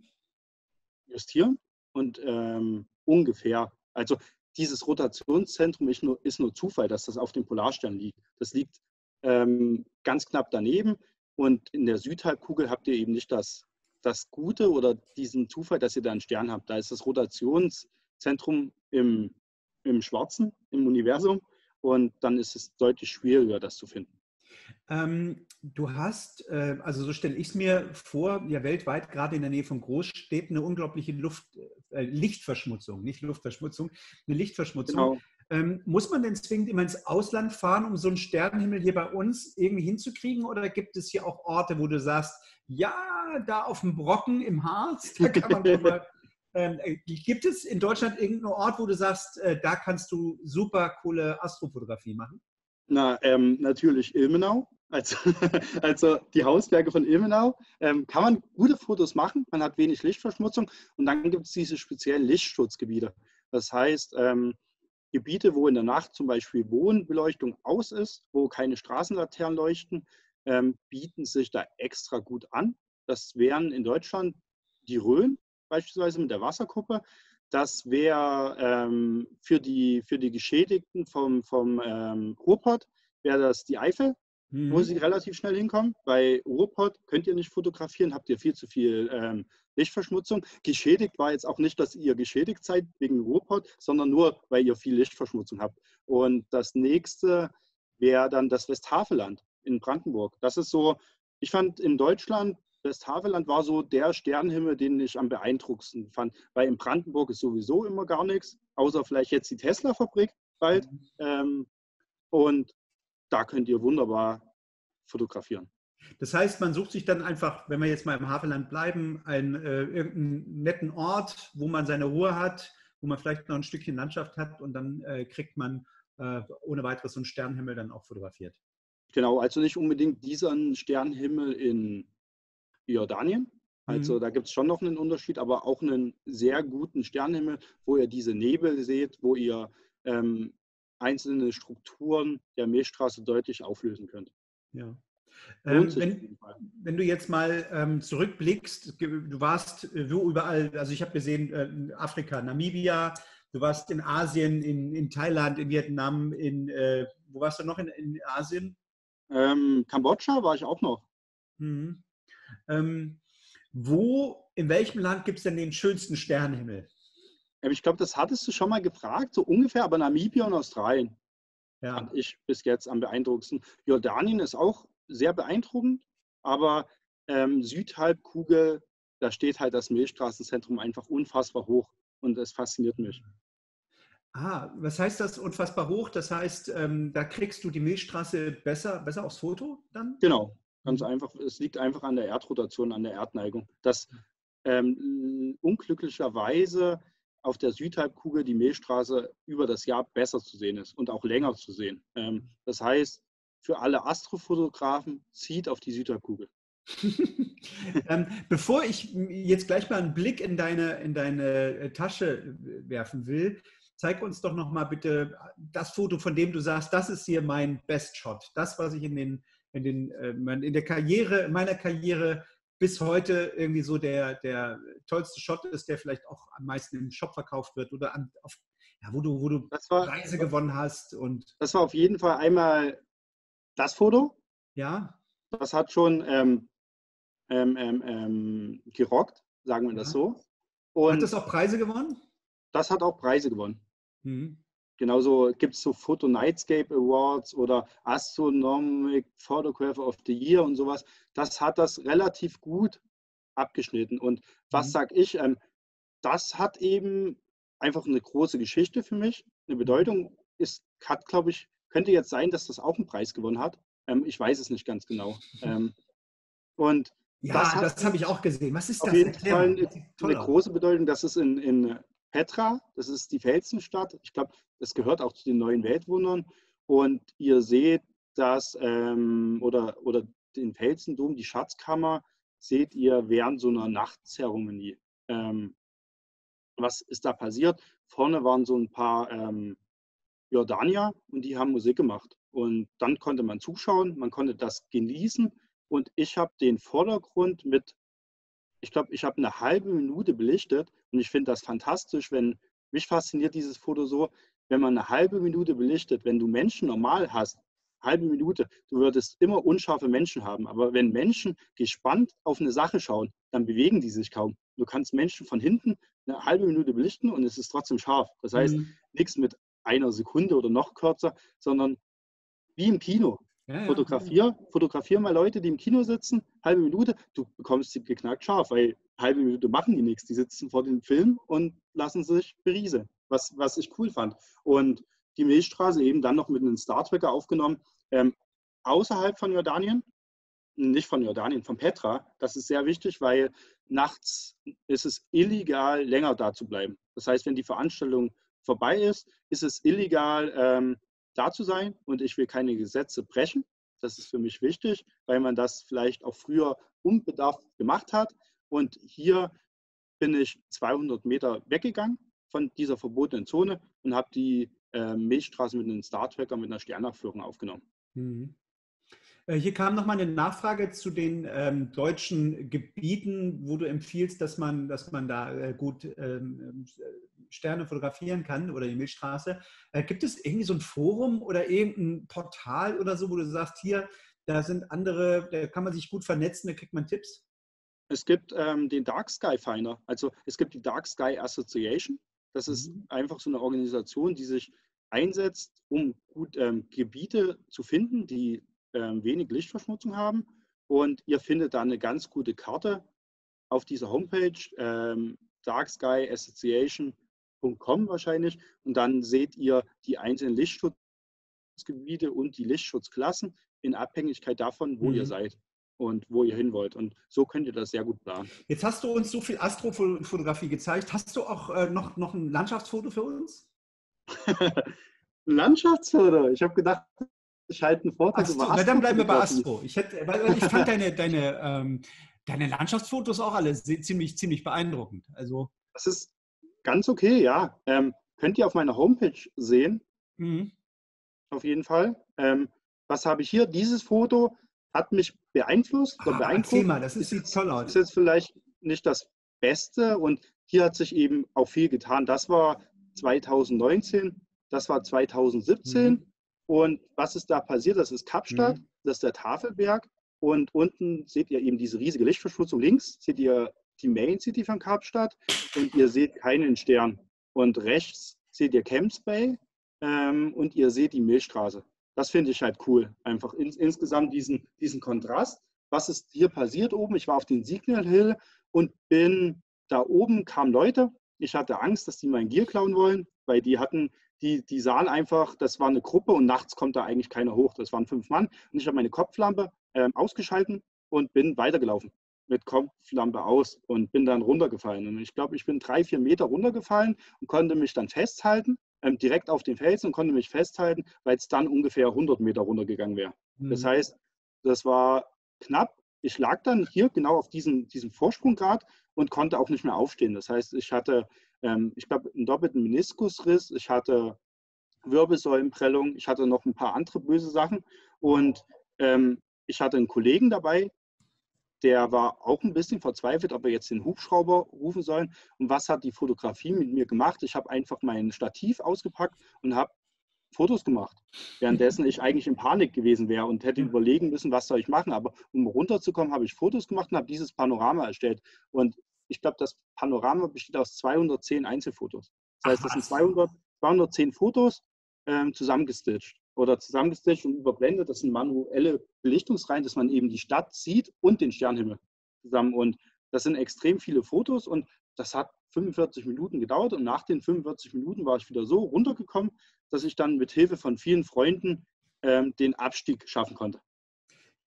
justieren und ähm, ungefähr. Also dieses Rotationszentrum ist nur, ist nur Zufall, dass das auf dem Polarstern liegt. Das liegt ähm, ganz knapp daneben und in der Südhalbkugel habt ihr eben nicht das, das Gute oder diesen Zufall, dass ihr da einen Stern habt. Da ist das Rotationszentrum im im Schwarzen, im Universum und dann ist es deutlich schwieriger, das zu finden. Ähm, du hast, äh, also so stelle ich es mir vor, ja weltweit, gerade in der Nähe von Großstädten, eine unglaubliche Luft, äh, Lichtverschmutzung, nicht Luftverschmutzung, eine Lichtverschmutzung. Genau. Ähm, muss man denn zwingend immer ins Ausland fahren, um so einen Sternenhimmel hier bei uns irgendwie hinzukriegen oder gibt es hier auch Orte, wo du sagst, ja, da auf dem Brocken im Harz, da kann man mal... Ähm, gibt es in Deutschland irgendeinen Ort, wo du sagst, äh, da kannst du super coole Astrofotografie machen? Na, ähm, natürlich Ilmenau. Also, also die Hausberge von Ilmenau ähm, kann man gute Fotos machen, man hat wenig Lichtverschmutzung und dann gibt es diese speziellen Lichtschutzgebiete. Das heißt, ähm, Gebiete, wo in der Nacht zum Beispiel Wohnbeleuchtung aus ist, wo keine Straßenlaternen leuchten, ähm, bieten sich da extra gut an. Das wären in Deutschland die Rhön beispielsweise mit der Wasserkuppe. Das wäre ähm, für, die, für die Geschädigten vom, vom ähm, Ruhrpott, wäre das die Eifel. Mhm. Wo sie relativ schnell hinkommen. Bei Ruhrpott könnt ihr nicht fotografieren, habt ihr viel zu viel ähm, Lichtverschmutzung. Geschädigt war jetzt auch nicht, dass ihr geschädigt seid wegen Ruhrpott, sondern nur, weil ihr viel Lichtverschmutzung habt. Und das nächste wäre dann das Westhaveland in Brandenburg. Das ist so, ich fand in Deutschland, Westhaveland war so der Sternenhimmel, den ich am beeindruckendsten fand, weil in Brandenburg ist sowieso immer gar nichts, außer vielleicht jetzt die Tesla-Fabrik bald. Mhm. Ähm, und da könnt ihr wunderbar fotografieren. Das heißt, man sucht sich dann einfach, wenn wir jetzt mal im Havelland bleiben, einen äh, irgendeinen netten Ort, wo man seine Ruhe hat, wo man vielleicht noch ein Stückchen Landschaft hat und dann äh, kriegt man äh, ohne weiteres so einen Sternenhimmel dann auch fotografiert. Genau, also nicht unbedingt diesen Sternenhimmel in Jordanien. Also mhm. da gibt es schon noch einen Unterschied, aber auch einen sehr guten Sternenhimmel, wo ihr diese Nebel seht, wo ihr ähm, einzelne Strukturen der Milchstraße deutlich auflösen könnt. Ja. Ähm, wenn, wenn du jetzt mal ähm, zurückblickst, du warst äh, wo überall, also ich habe gesehen, äh, Afrika, Namibia, du warst in Asien, in, in Thailand, in Vietnam, in, äh, wo warst du noch in, in Asien? Ähm, Kambodscha war ich auch noch. Mhm. Ähm, wo, in welchem Land gibt es denn den schönsten Sternenhimmel? Ich glaube, das hattest du schon mal gefragt, so ungefähr, aber Namibia und Australien ja. fand ich bis jetzt am beeindruckendsten. Jordanien ist auch sehr beeindruckend, aber ähm, Südhalbkugel, da steht halt das Milchstraßenzentrum einfach unfassbar hoch und es fasziniert mich. Ah, was heißt das unfassbar hoch? Das heißt, ähm, da kriegst du die Milchstraße besser, besser aufs Foto dann? Genau, ganz einfach. Es liegt einfach an der Erdrotation, an der Erdneigung. Dass ähm, unglücklicherweise auf der Südhalbkugel die Milchstraße über das Jahr besser zu sehen ist und auch länger zu sehen. Das heißt, für alle Astrofotografen zieht auf die Südhalbkugel. Bevor ich jetzt gleich mal einen Blick in deine, in deine Tasche werfen will, zeig uns doch noch mal bitte das Foto, von dem du sagst, das ist hier mein Best Shot. Das, was ich in, den, in, den, in der Karriere, in meiner Karriere bis heute irgendwie so der, der tollste Shot ist, der vielleicht auch am meisten im Shop verkauft wird oder an, auf, ja, wo du, wo du das war, Preise gewonnen hast. Und das war auf jeden Fall einmal das Foto. Ja. Das hat schon ähm, ähm, ähm, gerockt, sagen wir ja. das so. Und hat das auch Preise gewonnen? Das hat auch Preise gewonnen. Mhm. Genauso gibt es so Photo Nightscape Awards oder Astronomic Photographer of the Year und sowas. Das hat das relativ gut abgeschnitten. Und was mhm. sage ich? Ähm, das hat eben einfach eine große Geschichte für mich. Eine Bedeutung ist, hat, glaube ich, könnte jetzt sein, dass das auch einen Preis gewonnen hat. Ähm, ich weiß es nicht ganz genau. Ähm, und ja, das, das habe ich auch gesehen. Was ist das? Auf jeden Fall eine, eine große Bedeutung, dass es in, in Petra, das ist die Felsenstadt. Ich glaube, das gehört auch zu den neuen Weltwundern. Und ihr seht das, ähm, oder, oder den Felsendom, die Schatzkammer, seht ihr während so einer Nachtzeremonie. Ähm, was ist da passiert? Vorne waren so ein paar ähm, Jordanier und die haben Musik gemacht. Und dann konnte man zuschauen, man konnte das genießen. Und ich habe den Vordergrund mit Ich glaube, ich habe eine halbe Minute belichtet und ich finde das fantastisch, wenn, mich fasziniert dieses Foto so, wenn man eine halbe Minute belichtet, wenn du Menschen normal hast, halbe Minute, du würdest immer unscharfe Menschen haben, aber wenn Menschen gespannt auf eine Sache schauen, dann bewegen die sich kaum. Du kannst Menschen von hinten eine halbe Minute belichten und es ist trotzdem scharf. Das heißt, mhm. nichts mit einer Sekunde oder noch kürzer, sondern wie im Kino. Ja, ja. Fotografier, fotografier mal Leute, die im Kino sitzen, halbe Minute, du bekommst sie geknackt scharf, weil halbe Minute machen die nichts. Die sitzen vor dem Film und lassen sich berieseln, was, was ich cool fand. Und die Milchstraße eben dann noch mit einem Star Trekker aufgenommen, ähm, außerhalb von Jordanien, nicht von Jordanien, von Petra. Das ist sehr wichtig, weil nachts ist es illegal, länger da zu bleiben. Das heißt, wenn die Veranstaltung vorbei ist, ist es illegal, ähm, da zu sein und ich will keine Gesetze brechen. Das ist für mich wichtig, weil man das vielleicht auch früher unbedarft gemacht hat. Und hier bin ich zweihundert Meter weggegangen von dieser verbotenen Zone und habe die äh, Milchstraße mit einem Star-Tracker mit einer Sternabführung aufgenommen. Mhm. Äh, hier kam nochmal eine Nachfrage zu den ähm, deutschen Gebieten, wo du empfiehlst, dass man, dass man da äh, gut ähm, Sterne fotografieren kann oder die Milchstraße. Äh, gibt es irgendwie so ein Forum oder irgendein Portal oder so, wo du sagst, hier, da sind andere, da kann man sich gut vernetzen, da kriegt man Tipps? Es gibt ähm, den Dark Sky Finder, also es gibt die Dark Sky Association. Das ist einfach so eine Organisation, die sich einsetzt, um gut ähm, Gebiete zu finden, die ähm, wenig Lichtverschmutzung haben. Und ihr findet da eine ganz gute Karte auf dieser Homepage, ähm, dark sky association punkt com wahrscheinlich. Und dann seht ihr die einzelnen Lichtschutzgebiete und die Lichtschutzklassen in Abhängigkeit davon, wo mhm. ihr seid und wo ihr hin wollt. Und so könnt ihr das sehr gut planen. Jetzt hast du uns so viel Astrofotografie gezeigt. Hast du auch äh, noch, noch ein Landschaftsfoto für uns? Landschaftsfoto? Ich habe gedacht, ich halte einen Vortrag über Astro. Na, dann bleiben wir bei Astro. Ich, hätte, weil ich fand deine, deine, ähm, deine Landschaftsfotos auch alle ziemlich, ziemlich beeindruckend. Also das ist ganz okay, ja. Ähm, könnt ihr auf meiner Homepage sehen. Mhm. Auf jeden Fall. Ähm, was habe ich hier? Dieses Foto hat mich beeinflusst. Ah, beeinflusst. Mal, das ist, sieht toll aus. Ist jetzt vielleicht nicht das Beste und hier hat sich eben auch viel getan. Das war zweitausendneunzehn, das war zweitausendsiebzehn mhm. und was ist da passiert? Das ist Kapstadt, mhm. das ist der Tafelberg und unten seht ihr eben diese riesige Lichtverschmutzung. Links seht ihr die Main City von Kapstadt und ihr seht keinen Stern und rechts seht ihr Camps Bay ähm, und ihr seht die Milchstraße. Das finde ich halt cool, einfach ins, insgesamt diesen, diesen Kontrast. Was ist hier passiert oben? Ich war auf den Signal Hill und bin da oben, kamen Leute. Ich hatte Angst, dass die mein Gear klauen wollen, weil die hatten, die, die sahen einfach, das war eine Gruppe und nachts kommt da eigentlich keiner hoch. Das waren fünf Mann und ich habe meine Kopflampe äh, ausgeschalten und bin weitergelaufen mit Kopflampe aus und bin dann runtergefallen. Und ich glaube, ich bin drei, vier Meter runtergefallen und konnte mich dann festhalten, direkt auf den Felsen und konnte mich festhalten, weil es dann ungefähr hundert Meter runtergegangen wäre. Mhm. Das heißt, das war knapp. Ich lag dann hier genau auf diesem, diesem Vorsprunggrad und konnte auch nicht mehr aufstehen. Das heißt, ich hatte, ähm, ich glaube, einen doppelten Meniskusriss, ich hatte Wirbelsäulenprellung, ich hatte noch ein paar andere böse Sachen und ähm, ich hatte einen Kollegen dabei, der war auch ein bisschen verzweifelt, ob er jetzt den Hubschrauber rufen soll. Und was hat die Fotografie mit mir gemacht? Ich habe einfach mein Stativ ausgepackt und habe Fotos gemacht, währenddessen ich eigentlich in Panik gewesen wäre und hätte überlegen müssen, was soll ich machen. Aber um runterzukommen, habe ich Fotos gemacht und habe dieses Panorama erstellt. Und ich glaube, das Panorama besteht aus zweihundertzehn Einzelfotos. Das heißt, das sind zweihundert, zweihundertzehn Fotos ähm, zusammengestitcht. oder zusammengestitcht und überblendet. Das sind manuelle Belichtungsreihen, dass man eben die Stadt sieht und den Sternenhimmel zusammen. Und das sind extrem viele Fotos und das hat fünfundvierzig Minuten gedauert. Und nach den fünfundvierzig Minuten war ich wieder so runtergekommen, dass ich dann mit Hilfe von vielen Freunden ähm, den Abstieg schaffen konnte.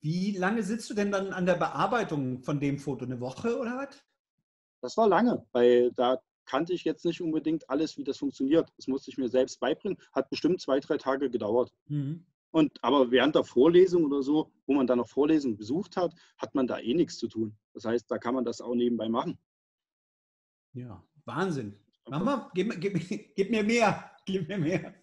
Wie lange sitzt du denn dann an der Bearbeitung von dem Foto? Eine Woche oder was? Das war lange, weil da kannte ich jetzt nicht unbedingt alles, wie das funktioniert. Das musste ich mir selbst beibringen. Hat bestimmt zwei, drei Tage gedauert. Mhm. Und, aber während der Vorlesung oder so, wo man dann noch Vorlesungen besucht hat, hat man da eh nichts zu tun. Das heißt, da kann man das auch nebenbei machen. Ja, Wahnsinn. Mama, gib, gib, gib mir mehr. Gib mir mehr.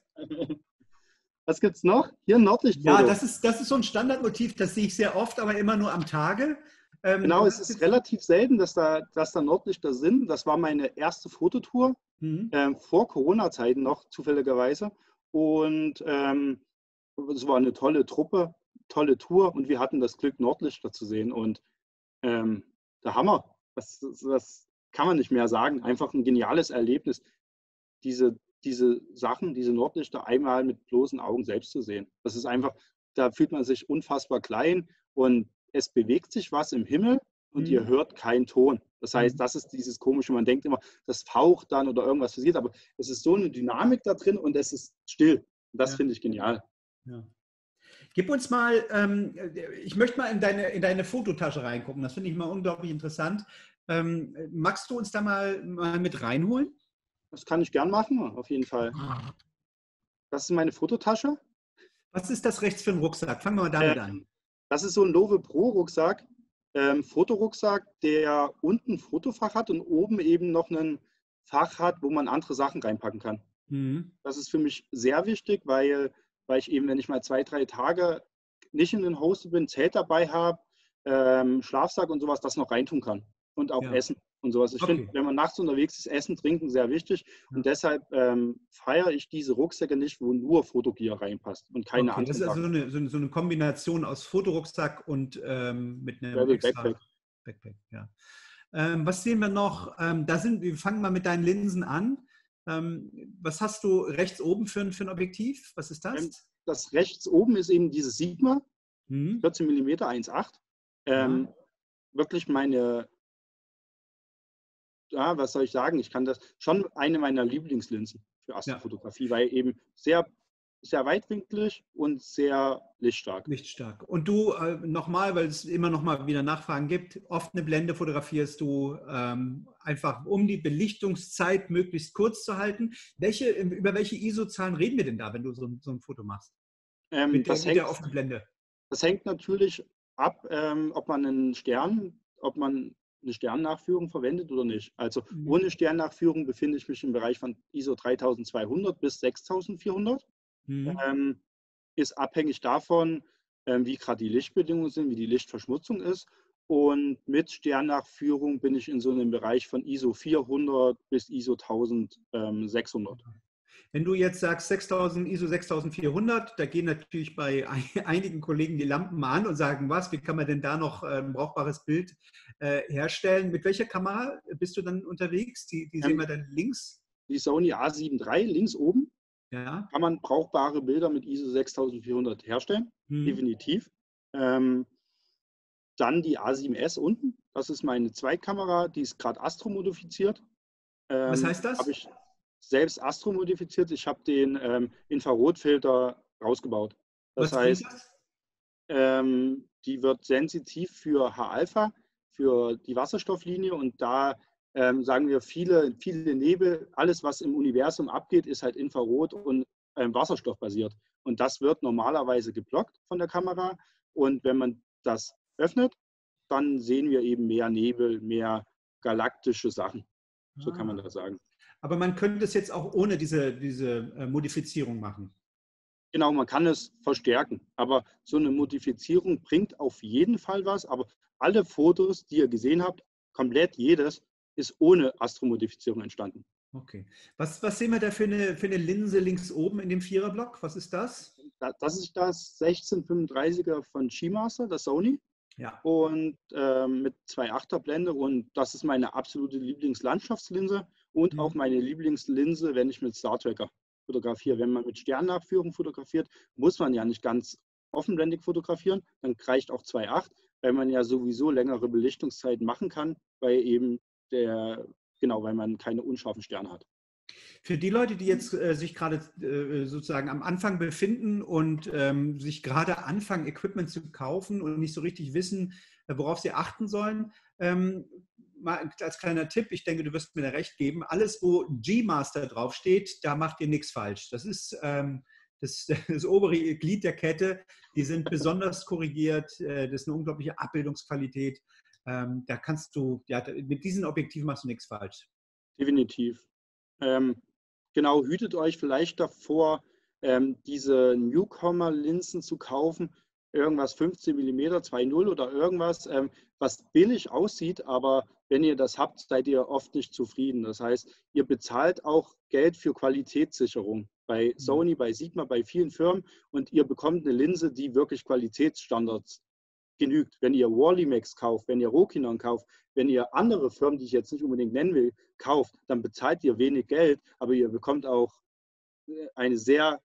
Was gibt es noch? Hier ein Nordlichtfoto. Ja, das ist, das ist so ein Standardmotiv. Das sehe ich sehr oft, aber immer nur am Tage. Genau, es ist relativ selten, dass da, dass da Nordlichter sind. Das war meine erste Fototour, mhm. ähm, vor Corona-Zeiten noch, zufälligerweise. Und ähm, es war eine tolle Truppe, tolle Tour. Und wir hatten das Glück, Nordlichter zu sehen. Und ähm, der Hammer, das, das kann man nicht mehr sagen. Einfach ein geniales Erlebnis, diese, diese Sachen, diese Nordlichter einmal mit bloßen Augen selbst zu sehen. Das ist einfach, da fühlt man sich unfassbar klein und es bewegt sich was im Himmel und mhm. ihr hört keinen Ton. Das heißt, das ist dieses Komische, man denkt immer, das faucht dann oder irgendwas passiert, aber es ist so eine Dynamik da drin und es ist still. Das ja. finde ich genial. Ja. Gib uns mal, ähm, ich möchte mal in deine, in deine Fototasche reingucken, das finde ich mal unglaublich interessant. Ähm, magst du uns da mal, mal mit reinholen? Das kann ich gern machen, auf jeden Fall. Das ist meine Fototasche. Was ist das rechts für ein Rucksack? Fangen wir mal damit äh, an. Das ist so ein Love Pro Rucksack, ähm, Fotorucksack, der unten ein Fotofach hat und oben eben noch ein Fach hat, wo man andere Sachen reinpacken kann. Mhm. Das ist für mich sehr wichtig, weil, weil ich eben, wenn ich mal zwei, drei Tage nicht in den Hostel bin, Zelt dabei habe, ähm, Schlafsack und sowas, das noch reintun kann. Und auch ja. Essen und sowas. Ich okay. finde, wenn man nachts unterwegs ist, Essen, Trinken sehr wichtig. Ja. Und deshalb ähm, feiere ich diese Rucksäcke nicht, wo nur Fotogear reinpasst und keine okay. andere. Das ist also so eine, so, eine, so eine Kombination aus Fotorucksack und ähm, mit einem ja, Backpack. Backpack ja. ähm, was sehen wir noch? Ähm, da sind, wir fangen mal mit deinen Linsen an. Ähm, was hast du rechts oben für ein, für ein Objektiv? Was ist das? Ähm, das rechts oben ist eben dieses Sigma, mhm. vierzehn Millimeter eins Komma acht. Ähm, ja. Wirklich meine... Ja, was soll ich sagen? Ich kann das schon eine meiner Lieblingslinsen für Astrofotografie, ja. weil eben sehr, sehr weitwinklig und sehr lichtstark. Lichtstark. Und du äh, nochmal, weil es immer noch mal wieder Nachfragen gibt, oft eine Blende fotografierst du ähm, einfach, um die Belichtungszeit möglichst kurz zu halten. Welche, über welche I S O-Zahlen reden wir denn da, wenn du so, so ein Foto machst? Ähm, mit der, der offenen Blende. Das hängt natürlich ab, ähm, ob man einen Stern, ob man eine Sternnachführung verwendet oder nicht. Also ohne Sternnachführung befinde ich mich im Bereich von I S O dreitausendzweihundert bis sechstausendvierhundert. Mhm. Ähm, ist abhängig davon, ähm, wie gerade die Lichtbedingungen sind, wie die Lichtverschmutzung ist. Und mit Sternnachführung bin ich in so einem Bereich von I S O vierhundert bis I S O eintausendsechshundert. Wenn du jetzt sagst sechstausend, I S O sechstausendvierhundert, da gehen natürlich bei einigen Kollegen die Lampen mal an und sagen, was, wie kann man denn da noch ein brauchbares Bild äh, herstellen? Mit welcher Kamera bist du dann unterwegs? Die, die ähm, sehen wir dann links. Die Sony A sieben drei, links oben. Ja. Kann man brauchbare Bilder mit I S O sechstausendvierhundert herstellen, hm. definitiv. Ähm, dann die A sieben S unten, das ist meine Zweitkamera, die ist gerade astromodifiziert. Ähm, was heißt das? Hab ich selbst astromodifiziert. Ich habe den ähm, Infrarotfilter rausgebaut. Das Was heißt, das? Ähm, die wird sensitiv für H-Alpha, für die Wasserstofflinie und da ähm, sagen wir viele, viele Nebel, alles was im Universum abgeht, ist halt Infrarot und ähm, Wasserstoff basiert. Und das wird normalerweise geblockt von der Kamera und wenn man das öffnet, dann sehen wir eben mehr Nebel, mehr galaktische Sachen. So ah. kann man das sagen. Aber man könnte es jetzt auch ohne diese, diese Modifizierung machen. Genau, man kann es verstärken. Aber so eine Modifizierung bringt auf jeden Fall was. Aber alle Fotos, die ihr gesehen habt, komplett jedes, ist ohne Astromodifizierung entstanden. Okay. Was, was sehen wir da für eine, für eine Linse links oben in dem Viererblock? Was ist das? Das ist das sechzehn fünfunddreißiger von G-Master, das Sony. Ja. Und äh, mit zwei Komma achter Blende. Und das ist meine absolute Lieblingslandschaftslinse. Und auch meine Lieblingslinse, wenn ich mit Star-Tracker fotografiere. Wenn man mit Sternnachführung fotografiert, muss man ja nicht ganz offenblendig fotografieren. Dann reicht auch zwei Komma acht, weil man ja sowieso längere Belichtungszeiten machen kann, weil eben der, genau, weil man keine unscharfen Sterne hat. Für die Leute, die jetzt äh, sich gerade äh, sozusagen am Anfang befinden und ähm, sich gerade anfangen, Equipment zu kaufen und nicht so richtig wissen, äh, worauf sie achten sollen, ähm, mal als kleiner Tipp, ich denke, du wirst mir da recht geben, alles, wo G-Master draufsteht, da macht ihr nichts falsch. Das ist ähm, das, das obere Glied der Kette. Die sind besonders korrigiert. Äh, das ist eine unglaubliche Abbildungsqualität. Ähm, da kannst du, ja, mit diesen Objektiven machst du nichts falsch. Definitiv. Ähm, genau, hütet euch vielleicht davor, ähm, diese Newcomer-Linsen zu kaufen. Irgendwas fünfzehn Millimeter, zwei Komma null oder irgendwas, ähm, was billig aussieht, aber wenn ihr das habt, seid ihr oft nicht zufrieden. Das heißt, ihr bezahlt auch Geld für Qualitätssicherung bei Sony, bei Sigma, bei vielen Firmen und ihr bekommt eine Linse, die wirklich Qualitätsstandards genügt. Wenn ihr Warlimax kauft, wenn ihr Rokinon kauft, wenn ihr andere Firmen, die ich jetzt nicht unbedingt nennen will, kauft, dann bezahlt ihr wenig Geld, aber ihr bekommt auch eine sehr,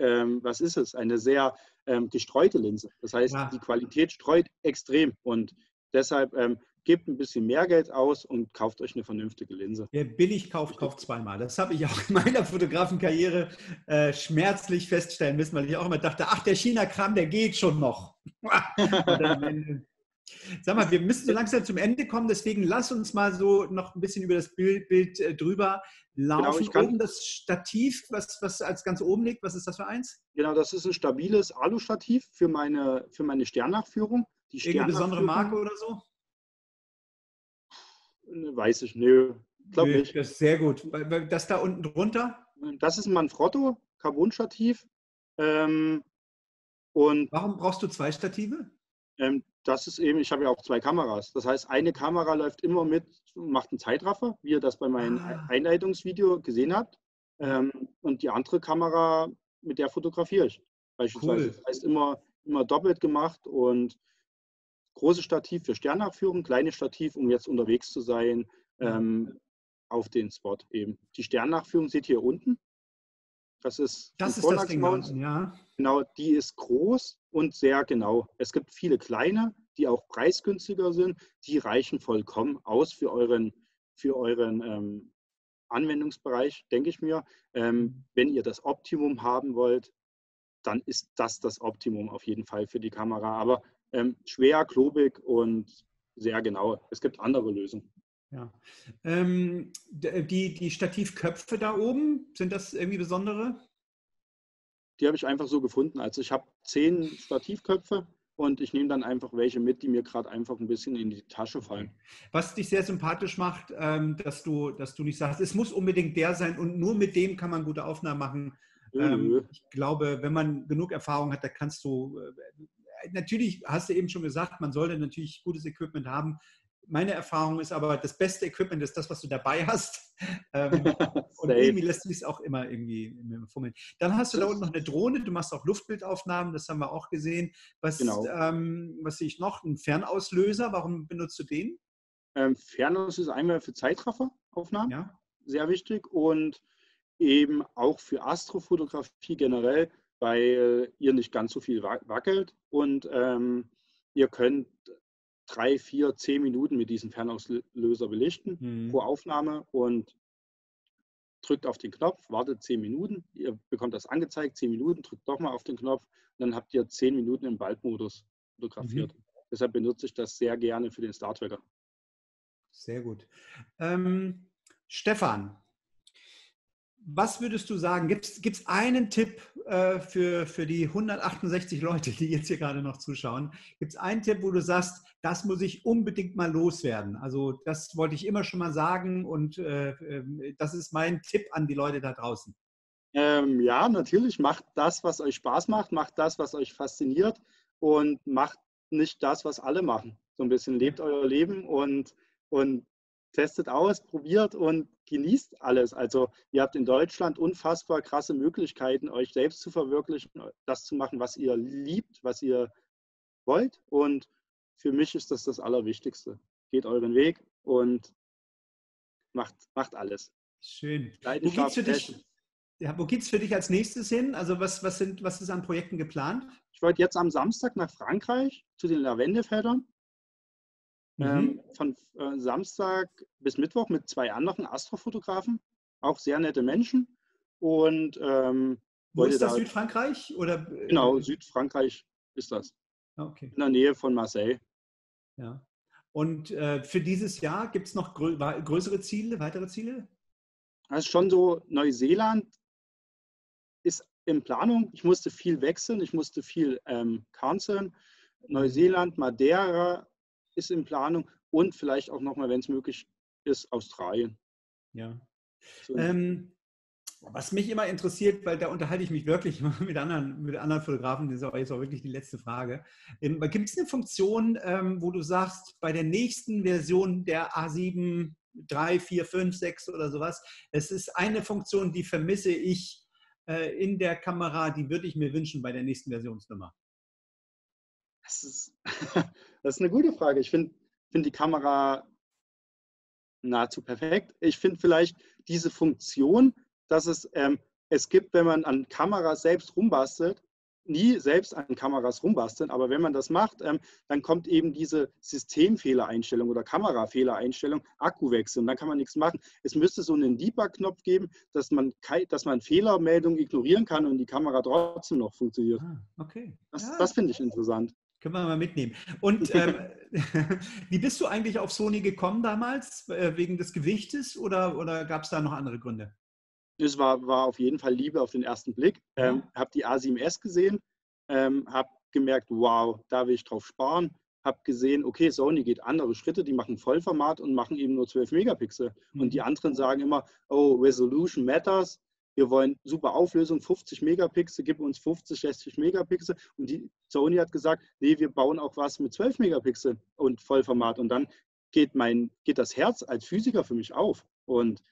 ähm, was ist es, eine sehr ähm, gestreute Linse. Das heißt, ja. die Qualität streut extrem und deshalb ähm, gebt ein bisschen mehr Geld aus und kauft euch eine vernünftige Linse. Wer billig kauft, kauft zweimal. Das habe ich auch in meiner Fotografenkarriere äh, schmerzlich feststellen müssen, weil ich auch immer dachte, ach, der China-Kram, der geht schon noch. Und dann, wenn, Sag mal, wir müssen so langsam zum Ende kommen, deswegen lass uns mal so noch ein bisschen über das Bild, Bild äh, drüber laufen. Genau, oben das Stativ, was, was als ganz oben liegt, was ist das für eins? Genau, das ist ein stabiles Alu-Stativ für meine, für meine Sternnachführung. Die Irgendeine besondere Marke oder so? Weiß ich, nö. Glaub nö, nicht. Das ist sehr gut. Das da unten drunter? Das ist ein Manfrotto, Carbon-Stativ. Ähm, und Warum brauchst du zwei Stative? Ähm, das ist eben, ich habe ja auch zwei Kameras. Das heißt, eine Kamera läuft immer mit und macht einen Zeitraffer, wie ihr das bei meinem ah. Einleitungsvideo gesehen habt. Ähm, und die andere Kamera, mit der fotografiere ich beispielsweise. Cool. Das heißt, immer, immer doppelt gemacht und großes Stativ für Sternnachführung, kleines Stativ, um jetzt unterwegs zu sein, ähm, auf den Spot eben. Die Sternnachführung seht ihr hier unten. Das ist das, ist das Ding da unten, ja. Genau, die ist groß und sehr genau. Es gibt viele kleine, die auch preisgünstiger sind. Die reichen vollkommen aus für euren, für euren ähm, Anwendungsbereich, denke ich mir. Ähm, wenn ihr das Optimum haben wollt, dann ist das das Optimum auf jeden Fall für die Kamera. Aber ähm, schwer, klobig und sehr genau. Es gibt andere Lösungen. Ja. Ähm, die, die Stativköpfe da oben, sind das irgendwie besondere? Die habe ich einfach so gefunden. Also ich habe zehn Stativköpfe und ich nehme dann einfach welche mit, die mir gerade einfach ein bisschen in die Tasche fallen. Was dich sehr sympathisch macht, ähm, dass du, dass du nicht sagst, es muss unbedingt der sein und nur mit dem kann man gute Aufnahmen machen. Ähm, ich glaube, wenn man genug Erfahrung hat, da kannst du, äh, natürlich hast du eben schon gesagt, man sollte natürlich gutes Equipment haben. Meine Erfahrung ist aber, das beste Equipment ist das, was du dabei hast. Und irgendwie lässt sich es auch immer irgendwie fummeln. Dann hast du da unten noch eine Drohne, du machst auch Luftbildaufnahmen, das haben wir auch gesehen. Was, genau. ähm, was sehe ich noch? Ein Fernauslöser, warum benutzt du den? Ähm, Fernauslöser ist einmal für Zeitrafferaufnahmen, ja. Sehr wichtig. Und eben auch für Astrofotografie generell, weil ihr nicht ganz so viel wackelt. Und ähm, ihr könnt drei, vier, zehn Minuten mit diesem Fernauslöser belichten, mhm, pro Aufnahme, und drückt auf den Knopf, wartet zehn Minuten, ihr bekommt das angezeigt, zehn Minuten, drückt nochmal auf den Knopf und dann habt ihr zehn Minuten im Waldmodus fotografiert. Mhm. Deshalb benutze ich das sehr gerne für den Star-Tracker. Sehr gut. Ähm, Stefan, was würdest du sagen, gibt es einen Tipp äh, für, für die hundertachtundsechzig Leute, die jetzt hier gerade noch zuschauen? Gibt es einen Tipp, wo du sagst, das muss ich unbedingt mal loswerden? Also das wollte ich immer schon mal sagen und äh, das ist mein Tipp an die Leute da draußen. Ähm, ja, natürlich. Macht das, was euch Spaß macht. Macht das, was euch fasziniert, und macht nicht das, was alle machen. So ein bisschen lebt euer Leben und, und testet aus, probiert und genießt alles. Also ihr habt in Deutschland unfassbar krasse Möglichkeiten, euch selbst zu verwirklichen, das zu machen, was ihr liebt, was ihr wollt. Und für mich ist das das Allerwichtigste. Geht euren Weg und macht, macht alles. Schön. Wo geht's für dich, ja, wo geht's für dich als nächstes hin? Also was, was, sind, was ist an Projekten geplant? Ich wollte jetzt am Samstag nach Frankreich zu den Lavendelfeldern. Mhm. Ähm, von äh, Samstag bis Mittwoch mit zwei anderen Astrofotografen, auch sehr nette Menschen. Und ähm, wo ist das, da, Südfrankreich? Oder? Genau, Südfrankreich ist das. Okay. In der Nähe von Marseille. Ja. Und äh, für dieses Jahr gibt es noch grö größere Ziele, weitere Ziele? Das ist schon so, Neuseeland ist in Planung. Ich musste viel wechseln, ich musste viel ähm, canceln. Neuseeland, Madeira ist in Planung und vielleicht auch nochmal, wenn es möglich ist, Australien. Ja. So. Ähm, was mich immer interessiert, weil da unterhalte ich mich wirklich mit anderen, mit anderen Fotografen, das ist auch jetzt auch wirklich die letzte Frage. Gibt es eine Funktion, ähm, wo du sagst, bei der nächsten Version der A sieben, drei, vier, fünf, sechs oder sowas, es ist eine Funktion, die vermisse ich äh, in der Kamera, die würde ich mir wünschen bei der nächsten Versionsnummer? Das ist, das ist eine gute Frage. Ich finde find die Kamera nahezu perfekt. Ich finde vielleicht diese Funktion, dass es, ähm, es gibt, wenn man an Kameras selbst rumbastelt, nie selbst an Kameras rumbasteln, aber wenn man das macht, ähm, dann kommt eben diese Systemfehlereinstellung oder Kamerafehlereinstellung, Akku wechseln, dann kann man nichts machen. Es müsste so einen Debug-Knopf geben, dass man, dass man Fehlermeldungen ignorieren kann und die Kamera trotzdem noch funktioniert. Ah, okay. Das, ja, das finde ich interessant. Können wir mal mitnehmen. Und ähm, wie bist du eigentlich auf Sony gekommen damals? Wegen des Gewichtes oder, oder gab es da noch andere Gründe? Es war, war auf jeden Fall Liebe auf den ersten Blick. Ähm, habe die A sieben S gesehen, ähm, habe gemerkt, wow, da will ich drauf sparen. Habe gesehen, okay, Sony geht andere Schritte, die machen Vollformat und machen eben nur zwölf Megapixel. Und die anderen sagen immer, oh, Resolution matters, wir wollen super Auflösung, fünfzig Megapixel, gib uns fünfzig, sechzig Megapixel. Und die Sony hat gesagt, nee, wir bauen auch was mit zwölf Megapixel und Vollformat. Und dann geht, mein, geht das Herz als Physiker für mich auf. Und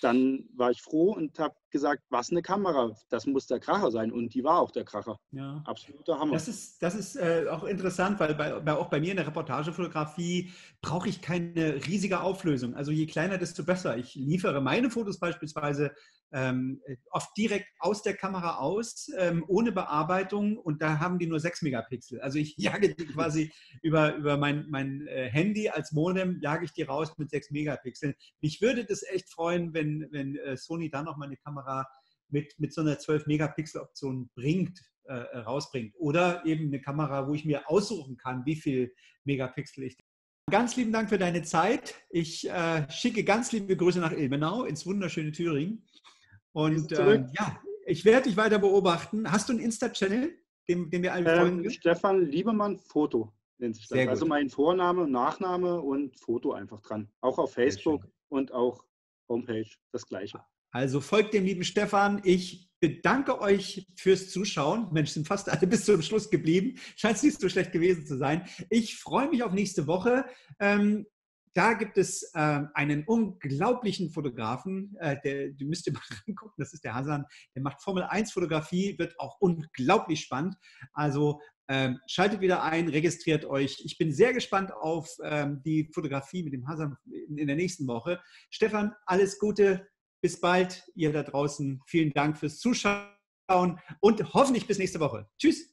dann war ich froh und habe gesagt, was eine Kamera, das muss der Kracher sein. Und die war auch der Kracher. Ja. Absoluter Hammer. Das ist, das ist äh, auch interessant, weil bei, bei, auch bei mir in der Reportagefotografie brauche ich keine riesige Auflösung. Also je kleiner, desto besser. Ich liefere meine Fotos beispielsweise ähm, oft direkt aus der Kamera aus, ähm, ohne Bearbeitung. Und da haben die nur sechs Megapixel. Also ich jage die quasi über, über mein, mein äh, Handy als Modem, jage ich die raus mit sechs Megapixeln. Mich würde das echt freuen, wenn wenn, wenn äh, Sony da nochmal eine Kamera mit, mit so einer zwölf Megapixel Option bringt, äh, rausbringt. Oder eben eine Kamera, wo ich mir aussuchen kann, wie viel Megapixel ich... Ganz lieben Dank für deine Zeit. Ich äh, schicke ganz liebe Grüße nach Ilmenau, ins wunderschöne Thüringen. Und äh, ja, ich werde dich weiter beobachten. Hast du einen Insta-Channel, dem, dem wir alle ähm, folgen? Stefan Liebermann Foto nennt sich das. Sehr gut. Also mein Vorname, Nachname und Foto einfach dran. Auch auf Facebook und auch Homepage, das Gleiche. Also folgt dem lieben Stefan. Ich bedanke euch fürs Zuschauen. Mensch, sind fast alle bis zum Schluss geblieben. Scheint nicht so schlecht gewesen zu sein. Ich freue mich auf nächste Woche. Ähm, da gibt es äh, einen unglaublichen Fotografen. Äh, der, du müsst ihr mal reingucken. Das ist der Hasan. Der macht Formel eins Fotografie. Wird auch unglaublich spannend. Also ähm, schaltet wieder ein, registriert euch. Ich bin sehr gespannt auf ähm, die Fotografie mit dem Hasan in der nächsten Woche. Stefan, alles Gute, bis bald, ihr da draußen. Vielen Dank fürs Zuschauen und hoffentlich bis nächste Woche. Tschüss.